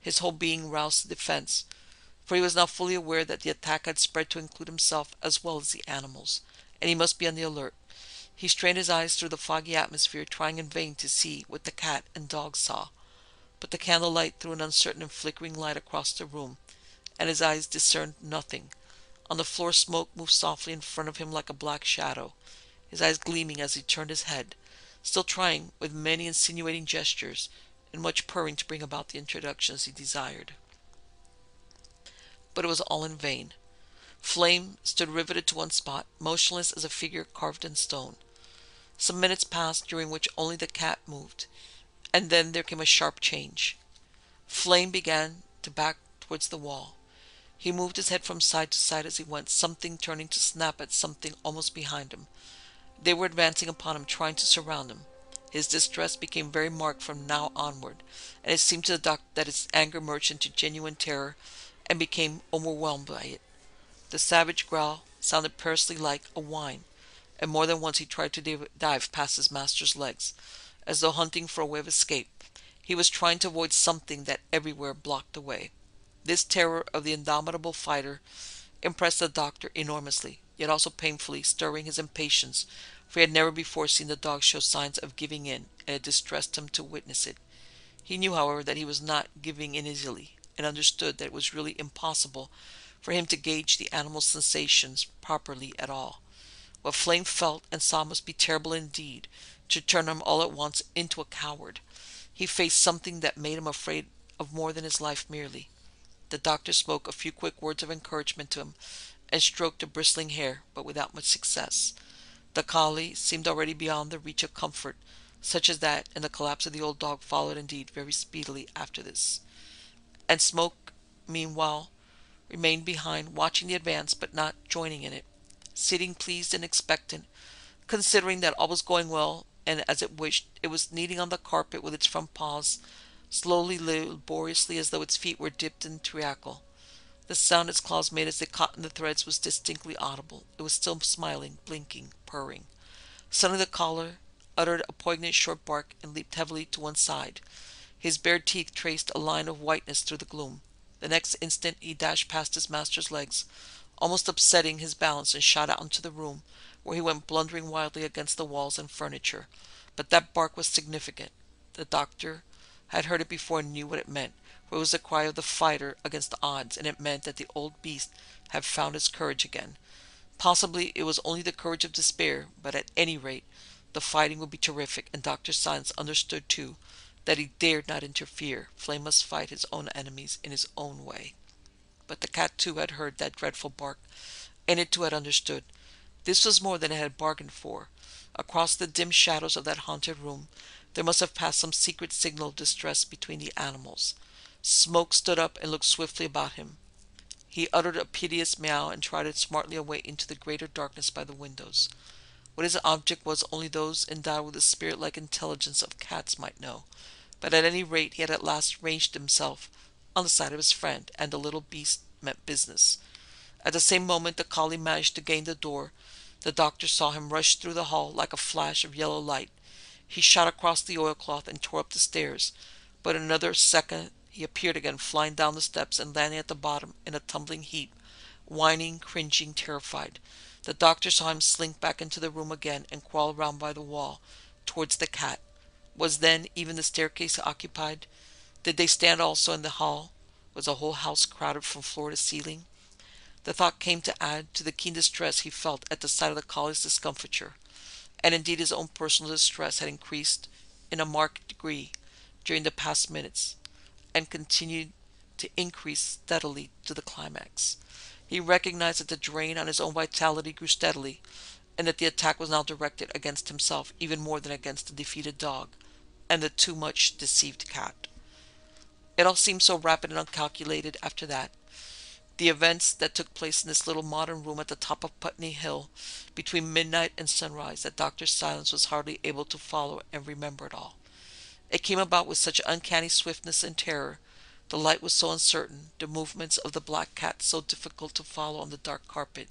his whole being roused to defense, for he was now fully aware that the attack had spread to include himself as well as the animals, and he must be on the alert. He strained his eyes through the foggy atmosphere, trying in vain to see what the cat and dog saw, but the candlelight threw an uncertain and flickering light across the room, and his eyes discerned nothing. On the floor Smoke moved softly in front of him like a black shadow, his eyes gleaming as he turned his head, still trying, with many insinuating gestures, and much purring to bring about the introductions he desired. But it was all in vain. Flame stood riveted to one spot, motionless as a figure carved in stone. Some minutes passed, during which only the cat moved, and then there came a sharp change. Flame began to back towards the wall. He moved his head from side to side as he went, something turning to snap at something almost behind him. They were advancing upon him, trying to surround him. His distress became very marked from now onward, and it seemed to the doctor that his anger merged into genuine terror and became overwhelmed by it. The savage growl sounded perilously like a whine, and more than once he tried to dive past his master's legs, as though hunting for a way of escape. He was trying to avoid something that everywhere blocked the way. This terror of the indomitable fighter impressed the doctor enormously, yet also painfully, stirring his impatience, for he had never before seen the dog show signs of giving in, and it distressed him to witness it. He knew, however, that he was not giving in easily, and understood that it was really impossible for him to gauge the animal's sensations properly at all. What Flame felt and saw must be terrible indeed, to turn him all at once into a coward. He faced something that made him afraid of more than his life merely. The doctor spoke a few quick words of encouragement to him, and stroked the bristling hair, but without much success. The collie seemed already beyond the reach of comfort, such as that, and the collapse of the old dog followed indeed very speedily after this. And Smoke, meanwhile, remained behind, watching the advance but not joining in it, sitting pleased and expectant, considering that all was going well, and as it wished, it was kneading on the carpet with its front paws, slowly, laboriously, as though its feet were dipped in treacle. The sound its claws made as they caught in the threads was distinctly audible. It was still smiling, blinking, purring. Suddenly the collar uttered a poignant short bark and leaped heavily to one side. His bare teeth traced a line of whiteness through the gloom. The next instant he dashed past his master's legs, almost upsetting his balance, and shot out into the room, where he went blundering wildly against the walls and furniture. But that bark was significant. The doctor had heard it before and knew what it meant, for it was the cry of the fighter against the odds, and it meant that the old beast had found its courage again. Possibly it was only the courage of despair, but at any rate the fighting would be terrific, and Doctor Silence understood too that he dared not interfere. Flame must fight his own enemies in his own way. But the cat too had heard that dreadful bark, and it too had understood. This was more than it had bargained for. Across the dim shadows of that haunted room there must have passed some secret signal of distress between the animals. Smoke stood up and looked swiftly about him. He uttered a piteous meow and trotted smartly away into the greater darkness by the windows. What his object was only those endowed with the spirit-like intelligence of cats might know, but at any rate he had at last ranged himself on the side of his friend, and the little beast meant business. At the same moment the collie managed to gain the door. The doctor saw him rush through the hall like a flash of yellow light. He shot across the oilcloth and tore up the stairs, but in another second he appeared again, flying down the steps and landing at the bottom in a tumbling heap, whining, cringing, terrified. The doctor saw him slink back into the room again and crawl round by the wall towards the cat. Was then even the staircase occupied? Did they stand also in the hall? Was the whole house crowded from floor to ceiling? The thought came to add to the keen distress he felt at the sight of the collie's discomfiture, and indeed his own personal distress had increased in a marked degree during the past minutes, and continued to increase steadily to the climax. He recognized that the drain on his own vitality grew steadily, and that the attack was now directed against himself even more than against the defeated dog and the too much deceived cat. It all seemed so rapid and uncalculated after that. The events that took place in this little modern room at the top of Putney Hill between midnight and sunrise that Doctor Silence was hardly able to follow and remember it all. It came about with such uncanny swiftness and terror, the light was so uncertain, the movements of the black cat so difficult to follow on the dark carpet,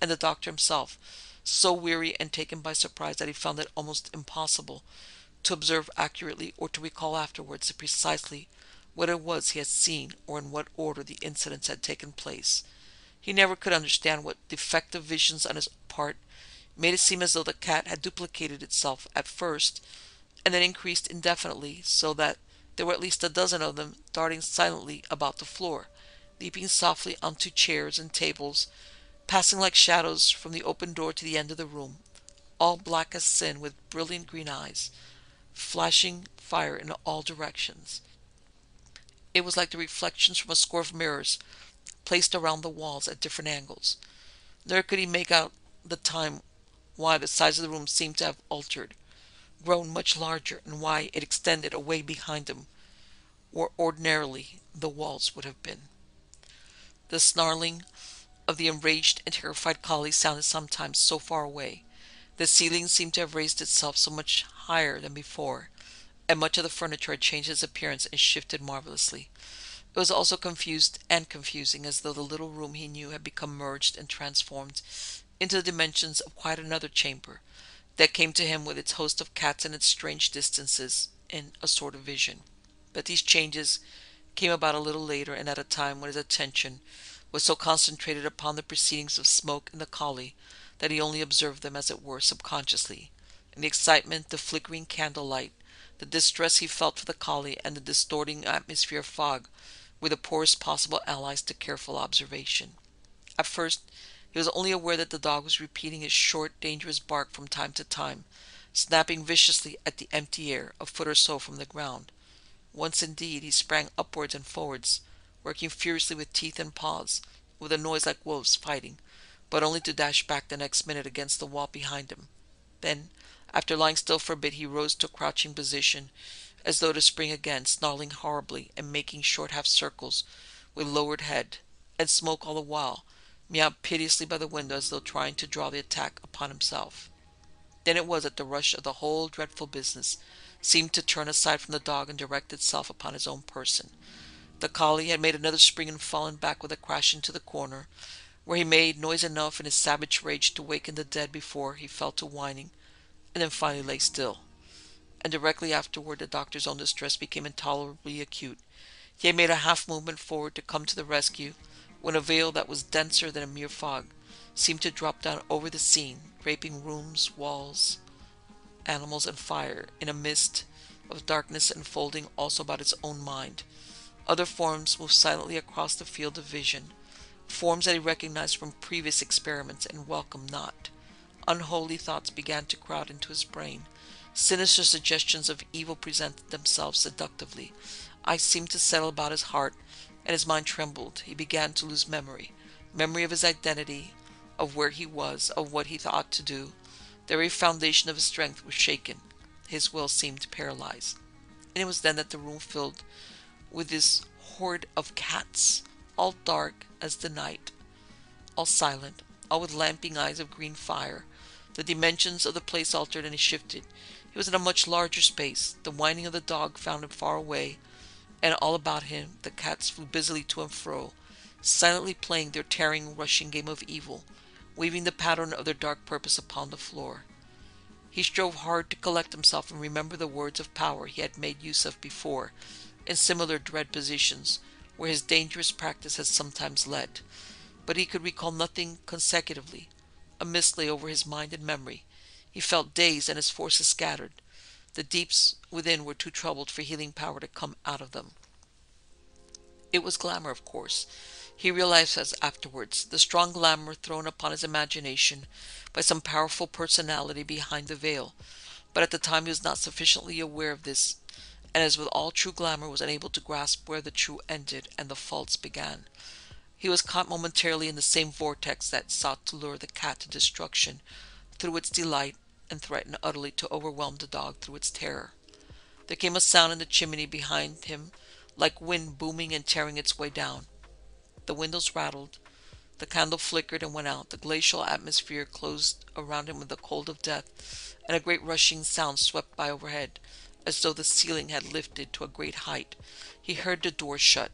and the doctor himself so weary and taken by surprise that he found it almost impossible to observe accurately or to recall afterwards precisely what it was he had seen, or in what order the incidents had taken place. He never could understand what defective visions on his part made it seem as though the cat had duplicated itself at first, and then increased indefinitely, so that there were at least a dozen of them darting silently about the floor, leaping softly onto chairs and tables, passing like shadows from the open door to the end of the room, all black as sin, with brilliant green eyes, flashing fire in all directions. It was like the reflections from a score of mirrors placed around the walls at different angles. Nor could he make out the time why the size of the room seemed to have altered, grown much larger, and why it extended away behind him, where ordinarily the walls would have been. The snarling of the enraged and terrified collie sounded sometimes so far away. The ceiling seemed to have raised itself so much higher than before, and much of the furniture had changed its appearance and shifted marvelously. It was also confused and confusing, as though the little room he knew had become merged and transformed into the dimensions of quite another chamber that came to him with its host of cats and its strange distances in a sort of vision. But these changes came about a little later, and at a time when his attention was so concentrated upon the proceedings of Smoke and the collie that he only observed them, as it were, subconsciously. In the excitement, the flickering candlelight, the distress he felt for the collie, and the distorting atmosphere of fog were the poorest possible allies to careful observation. At first he was only aware that the dog was repeating his short, dangerous bark from time to time, snapping viciously at the empty air a foot or so from the ground. Once indeed he sprang upwards and forwards, working furiously with teeth and paws, with a noise like wolves fighting, but only to dash back the next minute against the wall behind him. Then, after lying still for a bit, he rose to a crouching position, as though to spring again, snarling horribly and making short half-circles with lowered head, and Smoke all the while meowed piteously by the window, as though trying to draw the attack upon himself. Then it was that the rush of the whole dreadful business seemed to turn aside from the dog and direct itself upon his own person. The collie had made another spring and fallen back with a crash into the corner, where he made noise enough in his savage rage to waken the dead before he fell to whining, and then finally lay still. And directly afterward the doctor's own distress became intolerably acute. He had made a half movement forward to come to the rescue, when a veil that was denser than a mere fog seemed to drop down over the scene, draping rooms, walls, animals, and fire in a mist of darkness, enfolding also about its own mind. Other forms moved silently across the field of vision, forms that he recognized from previous experiments and welcomed not. Unholy thoughts began to crowd into his brain. Sinister suggestions of evil presented themselves seductively. Eyes seemed to settle about his heart, and his mind trembled. He began to lose memory, memory of his identity, of where he was, of what he ought to do. The very foundation of his strength was shaken. His will seemed paralyzed. And it was then that the room filled with this horde of cats, all dark as the night, all silent, all with lamping eyes of green fire, The dimensions of the place altered, and he shifted. He was in a much larger space. The whining of the dog found him far away, and all about him the cats flew busily to and fro, silently playing their tearing, rushing game of evil, weaving the pattern of their dark purpose upon the floor. He strove hard to collect himself and remember the words of power he had made use of before, in similar dread positions, where his dangerous practice had sometimes led. But he could recall nothing consecutively. A mist lay over his mind and memory. He felt dazed and his forces scattered. The deeps within were too troubled for healing power to come out of them. It was glamour, of course. He realized as afterwards, the strong glamour thrown upon his imagination by some powerful personality behind the veil, but at the time he was not sufficiently aware of this, and as with all true glamour was unable to grasp where the true ended and the false began. He was caught momentarily in the same vortex that sought to lure the cat to destruction through its delight and threatened utterly to overwhelm the dog through its terror. There came a sound in the chimney behind him, like wind booming and tearing its way down. The windows rattled, the candle flickered and went out, the glacial atmosphere closed around him with the cold of death, and a great rushing sound swept by overhead, as though the ceiling had lifted to a great height. He heard the door shut.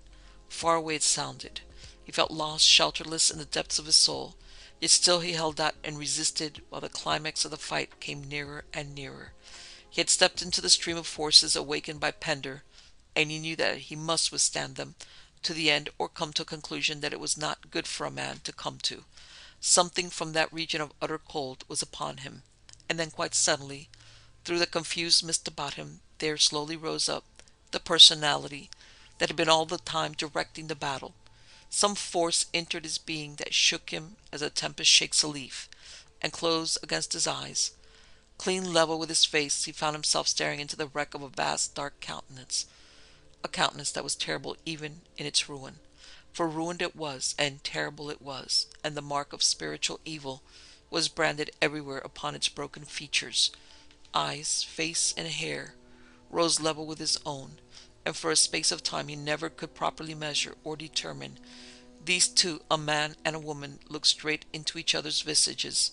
Far away it sounded. He felt lost, shelterless in the depths of his soul, yet still he held out and resisted while the climax of the fight came nearer and nearer. He had stepped into the stream of forces awakened by Pender, and he knew that he must withstand them to the end, or come to a conclusion that it was not good for a man to come to. Something from that region of utter cold was upon him, and then quite suddenly, through the confused mist about him, there slowly rose up the personality that had been all the time directing the battle. Some force entered his being that shook him as a tempest shakes a leaf, and closed against his eyes. Clean level with his face, he found himself staring into the wreck of a vast dark countenance, a countenance that was terrible even in its ruin, for ruined it was, and terrible it was, and the mark of spiritual evil was branded everywhere upon its broken features. Eyes, face, and hair rose level with his own, and for a space of time he never could properly measure or determine. These two, a man and a woman, looked straight into each other's visages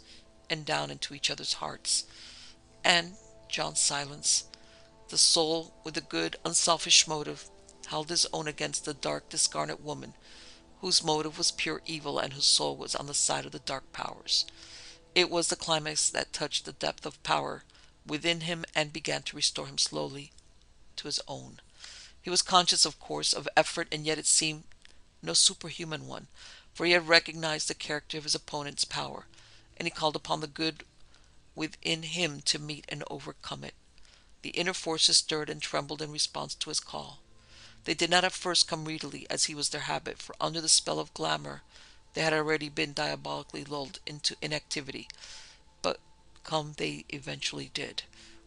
and down into each other's hearts. And John Silence, the soul with a good, unselfish motive, held his own against the dark, discarnate woman, whose motive was pure evil and whose soul was on the side of the dark powers. It was the climax that touched the depth of power within him and began to restore him slowly to his own. He was conscious, of course, of effort, and yet it seemed no superhuman one, for he had recognized the character of his opponent's power, and he called upon the good within him to meet and overcome it. The inner forces stirred and trembled in response to his call. They did not at first come readily, as he was their habit, for under the spell of glamour they had already been diabolically lulled into inactivity. But come they eventually did,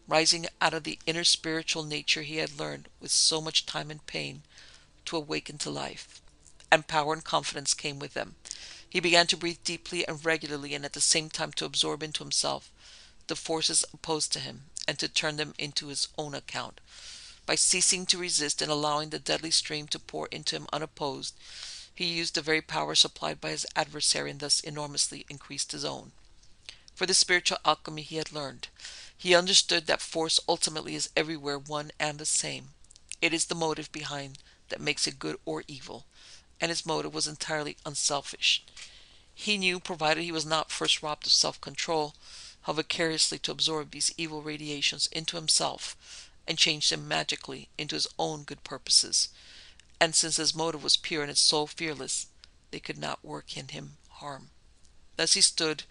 rising out of the inner spiritual nature he had learned with so much time and pain to awaken to life. And power and confidence came with them. He began to breathe deeply and regularly, and at the same time to absorb into himself the forces opposed to him, and to turn them into his own account. By ceasing to resist and allowing the deadly stream to pour into him unopposed, he used the very power supplied by his adversary, and thus enormously increased his own. For the spiritual alchemy he had learned, he understood that force ultimately is everywhere one and the same. It is the motive behind that makes it good or evil, and his motive was entirely unselfish. He knew, provided he was not first robbed of self-control, how vicariously to absorb these evil radiations into himself and change them magically into his own good purposes. And since his motive was pure and his soul fearless, they could not work in him harm. Thus he stood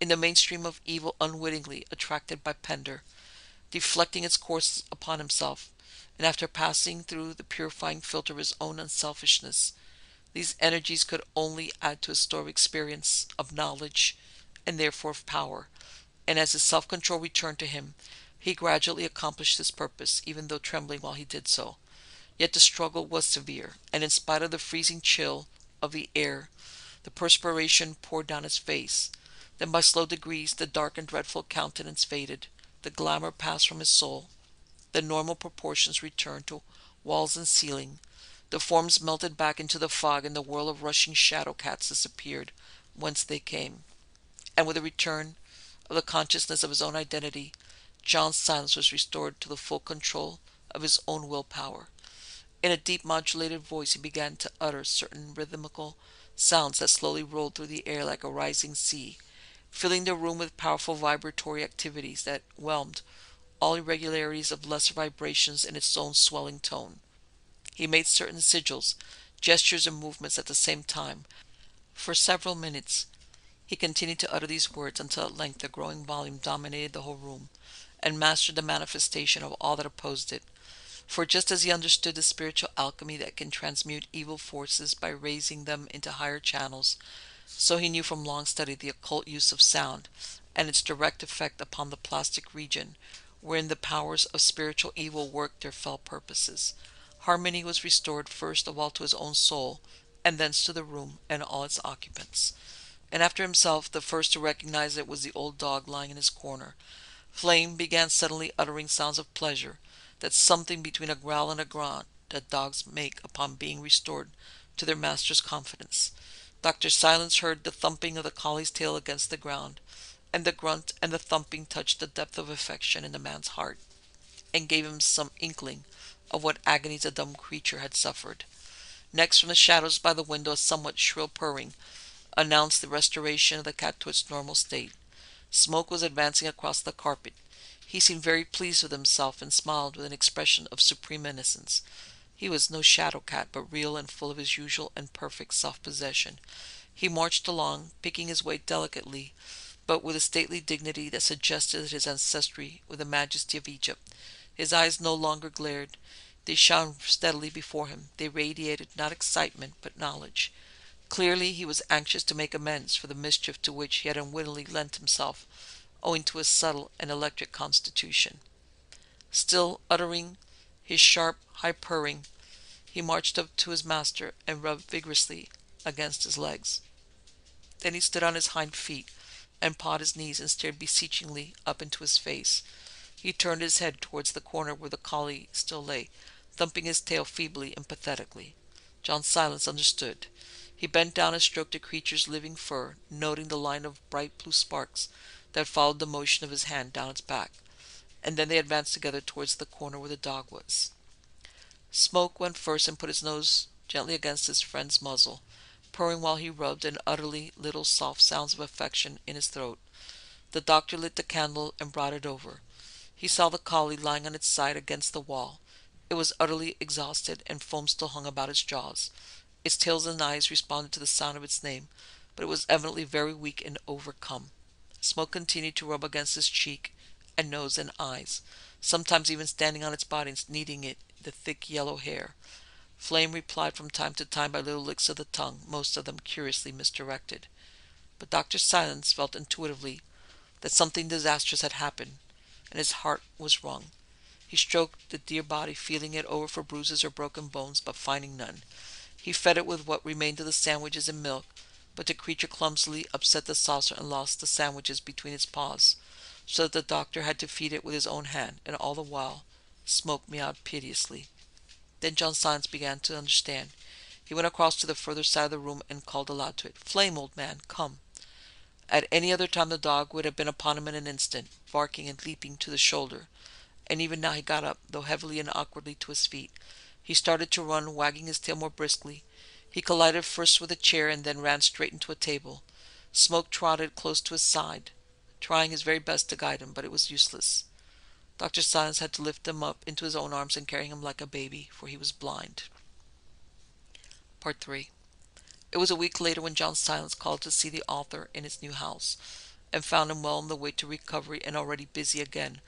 in the mainstream of evil, unwittingly attracted by Pender, deflecting its course upon himself, and after passing through the purifying filter of his own unselfishness, these energies could only add to his store of experience, of knowledge, and therefore of power. And as his self-control returned to him, he gradually accomplished his purpose, even though trembling while he did so. Yet the struggle was severe, and in spite of the freezing chill of the air, the perspiration poured down his face. Then by slow degrees the dark and dreadful countenance faded, the glamour passed from his soul, the normal proportions returned to walls and ceiling, the forms melted back into the fog, and the whirl of rushing shadow cats disappeared whence they came. And with a return of the consciousness of his own identity, John Silence was restored to the full control of his own willpower. In a deep modulated voice he began to utter certain rhythmical sounds that slowly rolled through the air like a rising sea, filling the room with powerful vibratory activities that whelmed all irregularities of lesser vibrations in its own swelling tone. He made certain sigils, gestures, and movements at the same time. For several minutes he continued to utter these words until at length the growing volume dominated the whole room and mastered the manifestation of all that opposed it. For just as he understood the spiritual alchemy that can transmute evil forces by raising them into higher channels, so he knew from long study the occult use of sound and its direct effect upon the plastic region, wherein the powers of spiritual evil worked their fell purposes. Harmony was restored first of all to his own soul, and thence to the room and all its occupants. And after himself, the first to recognize it was the old dog lying in his corner. Flame began suddenly uttering sounds of pleasure, that something between a growl and a grunt that dogs make upon being restored to their master's confidence. Doctor Silence heard the thumping of the collie's tail against the ground, and the grunt and the thumping touched the depth of affection in the man's heart, and gave him some inkling of what agonies the dumb creature had suffered. Next, from the shadows by the window, a somewhat shrill purring announced the restoration of the cat to its normal state. Smoke was advancing across the carpet. He seemed very pleased with himself, and smiled with an expression of supreme innocence. He was no shadow cat, but real and full of his usual and perfect self-possession. He marched along, picking his way delicately, but with a stately dignity that suggested his ancestry with the majesty of Egypt. His eyes no longer glared. They shone steadily before him. They radiated not excitement, but knowledge. Clearly he was anxious to make amends for the mischief to which he had unwittingly lent himself, owing to his subtle and electric constitution. Still uttering his sharp, high purring, he marched up to his master and rubbed vigorously against his legs. Then he stood on his hind feet and pawed his knees and stared beseechingly up into his face. He turned his head towards the corner where the collie still lay, thumping his tail feebly and pathetically. John Silence understood. He bent down and stroked the creature's living fur, noting the line of bright blue sparks that followed the motion of his hand down its back, and then they advanced together towards the corner where the dog was. Smoke went first and put his nose gently against his friend's muzzle, purring while he rubbed and utterly little soft sounds of affection in his throat. The doctor lit the candle and brought it over. He saw the collie lying on its side against the wall. It was utterly exhausted, and foam still hung about its jaws. Its tails and eyes responded to the sound of its name, but it was evidently very weak and overcome. Smoke continued to rub against his cheek and nose and eyes, sometimes even standing on its body and kneading it, the thick yellow hair. Flame replied from time to time by little licks of the tongue, most of them curiously misdirected. But Doctor Silence felt intuitively that something disastrous had happened, and his heart was wrung. He stroked the dear body, feeling it over for bruises or broken bones, but finding none. He fed it with what remained of the sandwiches and milk, but the creature clumsily upset the saucer and lost the sandwiches between its paws, so that the doctor had to feed it with his own hand, and all the while Smoke meowed piteously. Then John Silence began to understand. He went across to the further side of the room and called aloud to it, "Flame, old man, come." At any other time the dog would have been upon him in an instant, barking and leaping to the shoulder, and even now he got up, though heavily and awkwardly, to his feet. He started to run, wagging his tail more briskly. He collided first with a chair and then ran straight into a table. Smoke trotted close to his side, trying his very best to guide him, but it was useless. Doctor Silence had to lift him up into his own arms and carry him like a baby, for he was blind. Part three. It was a week later when John Silence called to see the author in his new house, and found him well on the way to recovery and already busy again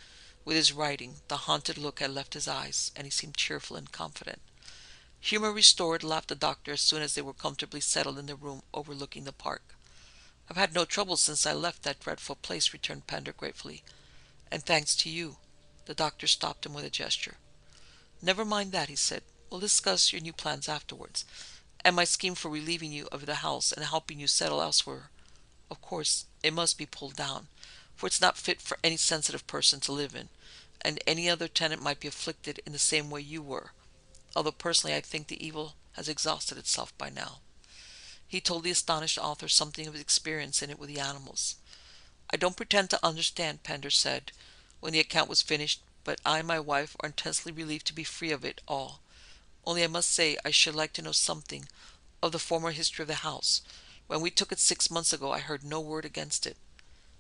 with his writing. The haunted look had left his eyes, and he seemed cheerful and confident. "Humor restored," laughed the doctor as soon as they were comfortably settled in the room overlooking the park. "I've had no trouble since I left that dreadful place," returned Pender gratefully. "And thanks to you." The doctor stopped him with a gesture. "Never mind that," he said. "We'll discuss your new plans afterwards, and my scheme for relieving you of the house and helping you settle elsewhere. Of course, it must be pulled down, for it's not fit for any sensitive person to live in, and any other tenant might be afflicted in the same way you were, although personally I think the evil has exhausted itself by now." He told the astonished author something of his experience in it with the animals. "I don't pretend to understand," Pender said, when the account was finished, "but I and my wife are intensely relieved to be free of it all. Only I must say I should like to know something of the former history of the house. When we took it six months ago, I heard no word against it."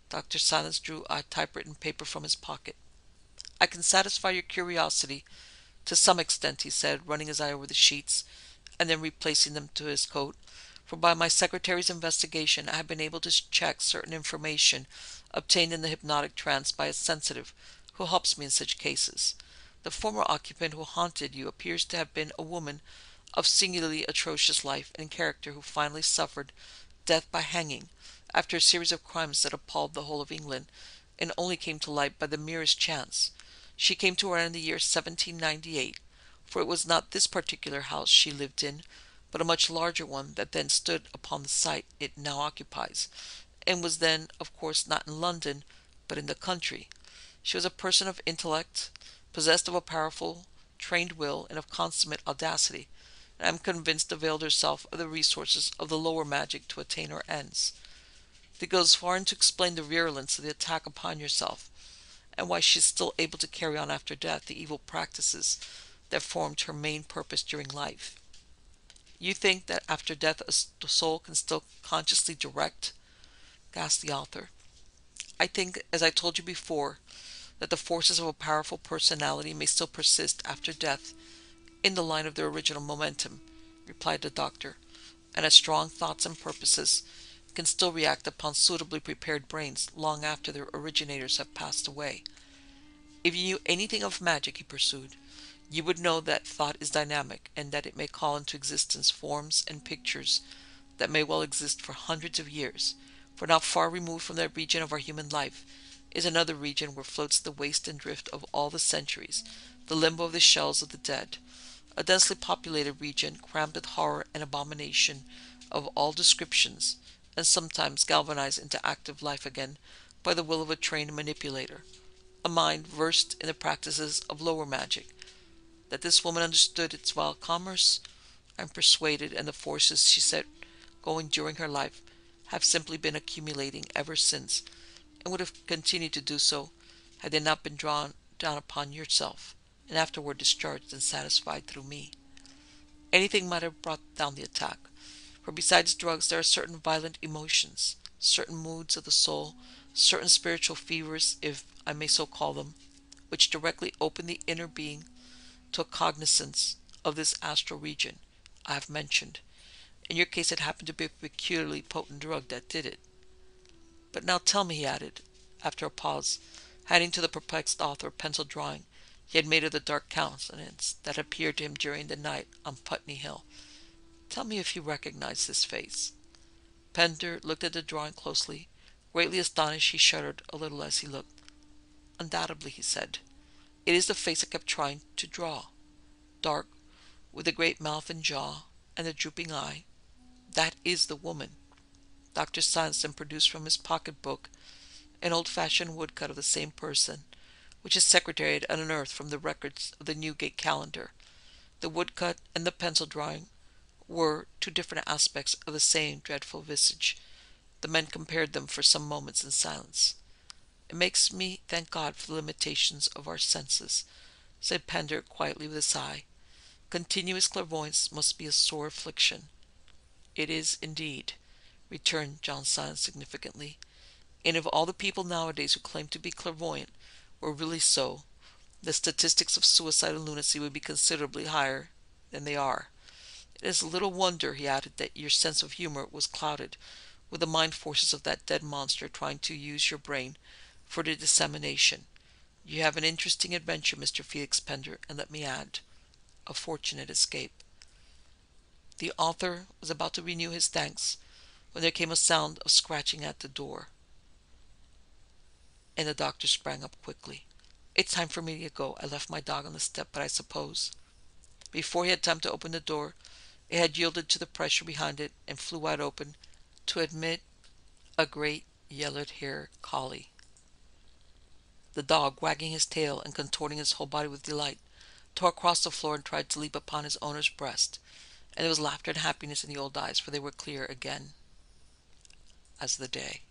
Doctor Silence drew a typewritten paper from his pocket. "I can satisfy your curiosity to some extent," he said, running his eye over the sheets and then replacing them to his coat, "for by my secretary's investigation I have been able to check certain information obtained in the hypnotic trance by a sensitive who helps me in such cases. The former occupant who haunted you appears to have been a woman of singularly atrocious life and character who finally suffered death by hanging after a series of crimes that appalled the whole of England and only came to light by the merest chance. She came to her end in the year seventeen ninety-eight, for it was not this particular house she lived in, but a much larger one that then stood upon the site it now occupies, and was then, of course, not in London, but in the country. She was a person of intellect, possessed of a powerful, trained will, and of consummate audacity, and I am convinced availed herself of the resources of the lower magic to attain her ends. It goes far into explain the virulence of the attack upon yourself, and why she is still able to carry on after death the evil practices that formed her main purpose during life." "You think that after death a soul can still consciously direct?" gasped the author. "I think, as I told you before, that the forces of a powerful personality may still persist after death in the line of their original momentum," replied the doctor, "and as strong thoughts and purposes can still react upon suitably prepared brains long after their originators have passed away. If you knew anything of magic," he pursued, "you would know that thought is dynamic, and that it may call into existence forms and pictures that may well exist for hundreds of years, for not far removed from that region of our human life is another region where floats the waste and drift of all the centuries, the limbo of the shells of the dead, a densely populated region crammed with horror and abomination of all descriptions, and sometimes galvanized into active life again by the will of a trained manipulator, a mind versed in the practices of lower magic. That this woman understood its vile commerce, I am persuaded, and the forces she set going during her life have simply been accumulating ever since, and would have continued to do so had they not been drawn down upon yourself, and afterward discharged and satisfied through me. Anything might have brought down the attack, for besides drugs there are certain violent emotions, certain moods of the soul, certain spiritual fevers, if I may so call them, which directly open the inner being to a cognizance of this astral region I have mentioned. In your case it happened to be a peculiarly potent drug that did it. But now tell me," he added, after a pause, handing to the perplexed author a pencil drawing he had made of the dark countenance that appeared to him during the night on Putney Hill, "tell me if you recognize this face." Pender looked at the drawing closely. Greatly astonished, he shuddered a little as he looked. "Undoubtedly," he said. "It is the face I kept trying to draw. Dark, with the great mouth and jaw, and the drooping eye. That is the woman." Doctor Silence then produced from his pocket-book an old-fashioned woodcut of the same person, which his secretary had unearthed from the records of the Newgate calendar. The woodcut and the pencil drawing were two different aspects of the same dreadful visage. The men compared them for some moments in silence. "It makes me thank God for the limitations of our senses," said Pender quietly with a sigh. "Continuous clairvoyance must be a sore affliction." "It is indeed," returned John Silence significantly. "And if all the people nowadays who claim to be clairvoyant were really so, the statistics of suicide and lunacy would be considerably higher than they are. It is little wonder," he added, "that your sense of humor was clouded with the mind forces of that dead monster trying to use your brain for the dissemination. You have an interesting adventure, Mister Felix Pender, and let me add, a fortunate escape." The author was about to renew his thanks when there came a sound of scratching at the door, and the doctor sprang up quickly. "It's time for me to go. I left my dog on the step, but I suppose—" Before he had time to open the door, it had yielded to the pressure behind it and flew wide open to admit a great yellow-haired collie. The dog, wagging his tail and contorting his whole body with delight, tore across the floor and tried to leap upon his owner's breast, and there was laughter and happiness in the old eyes, for they were clear again as the day.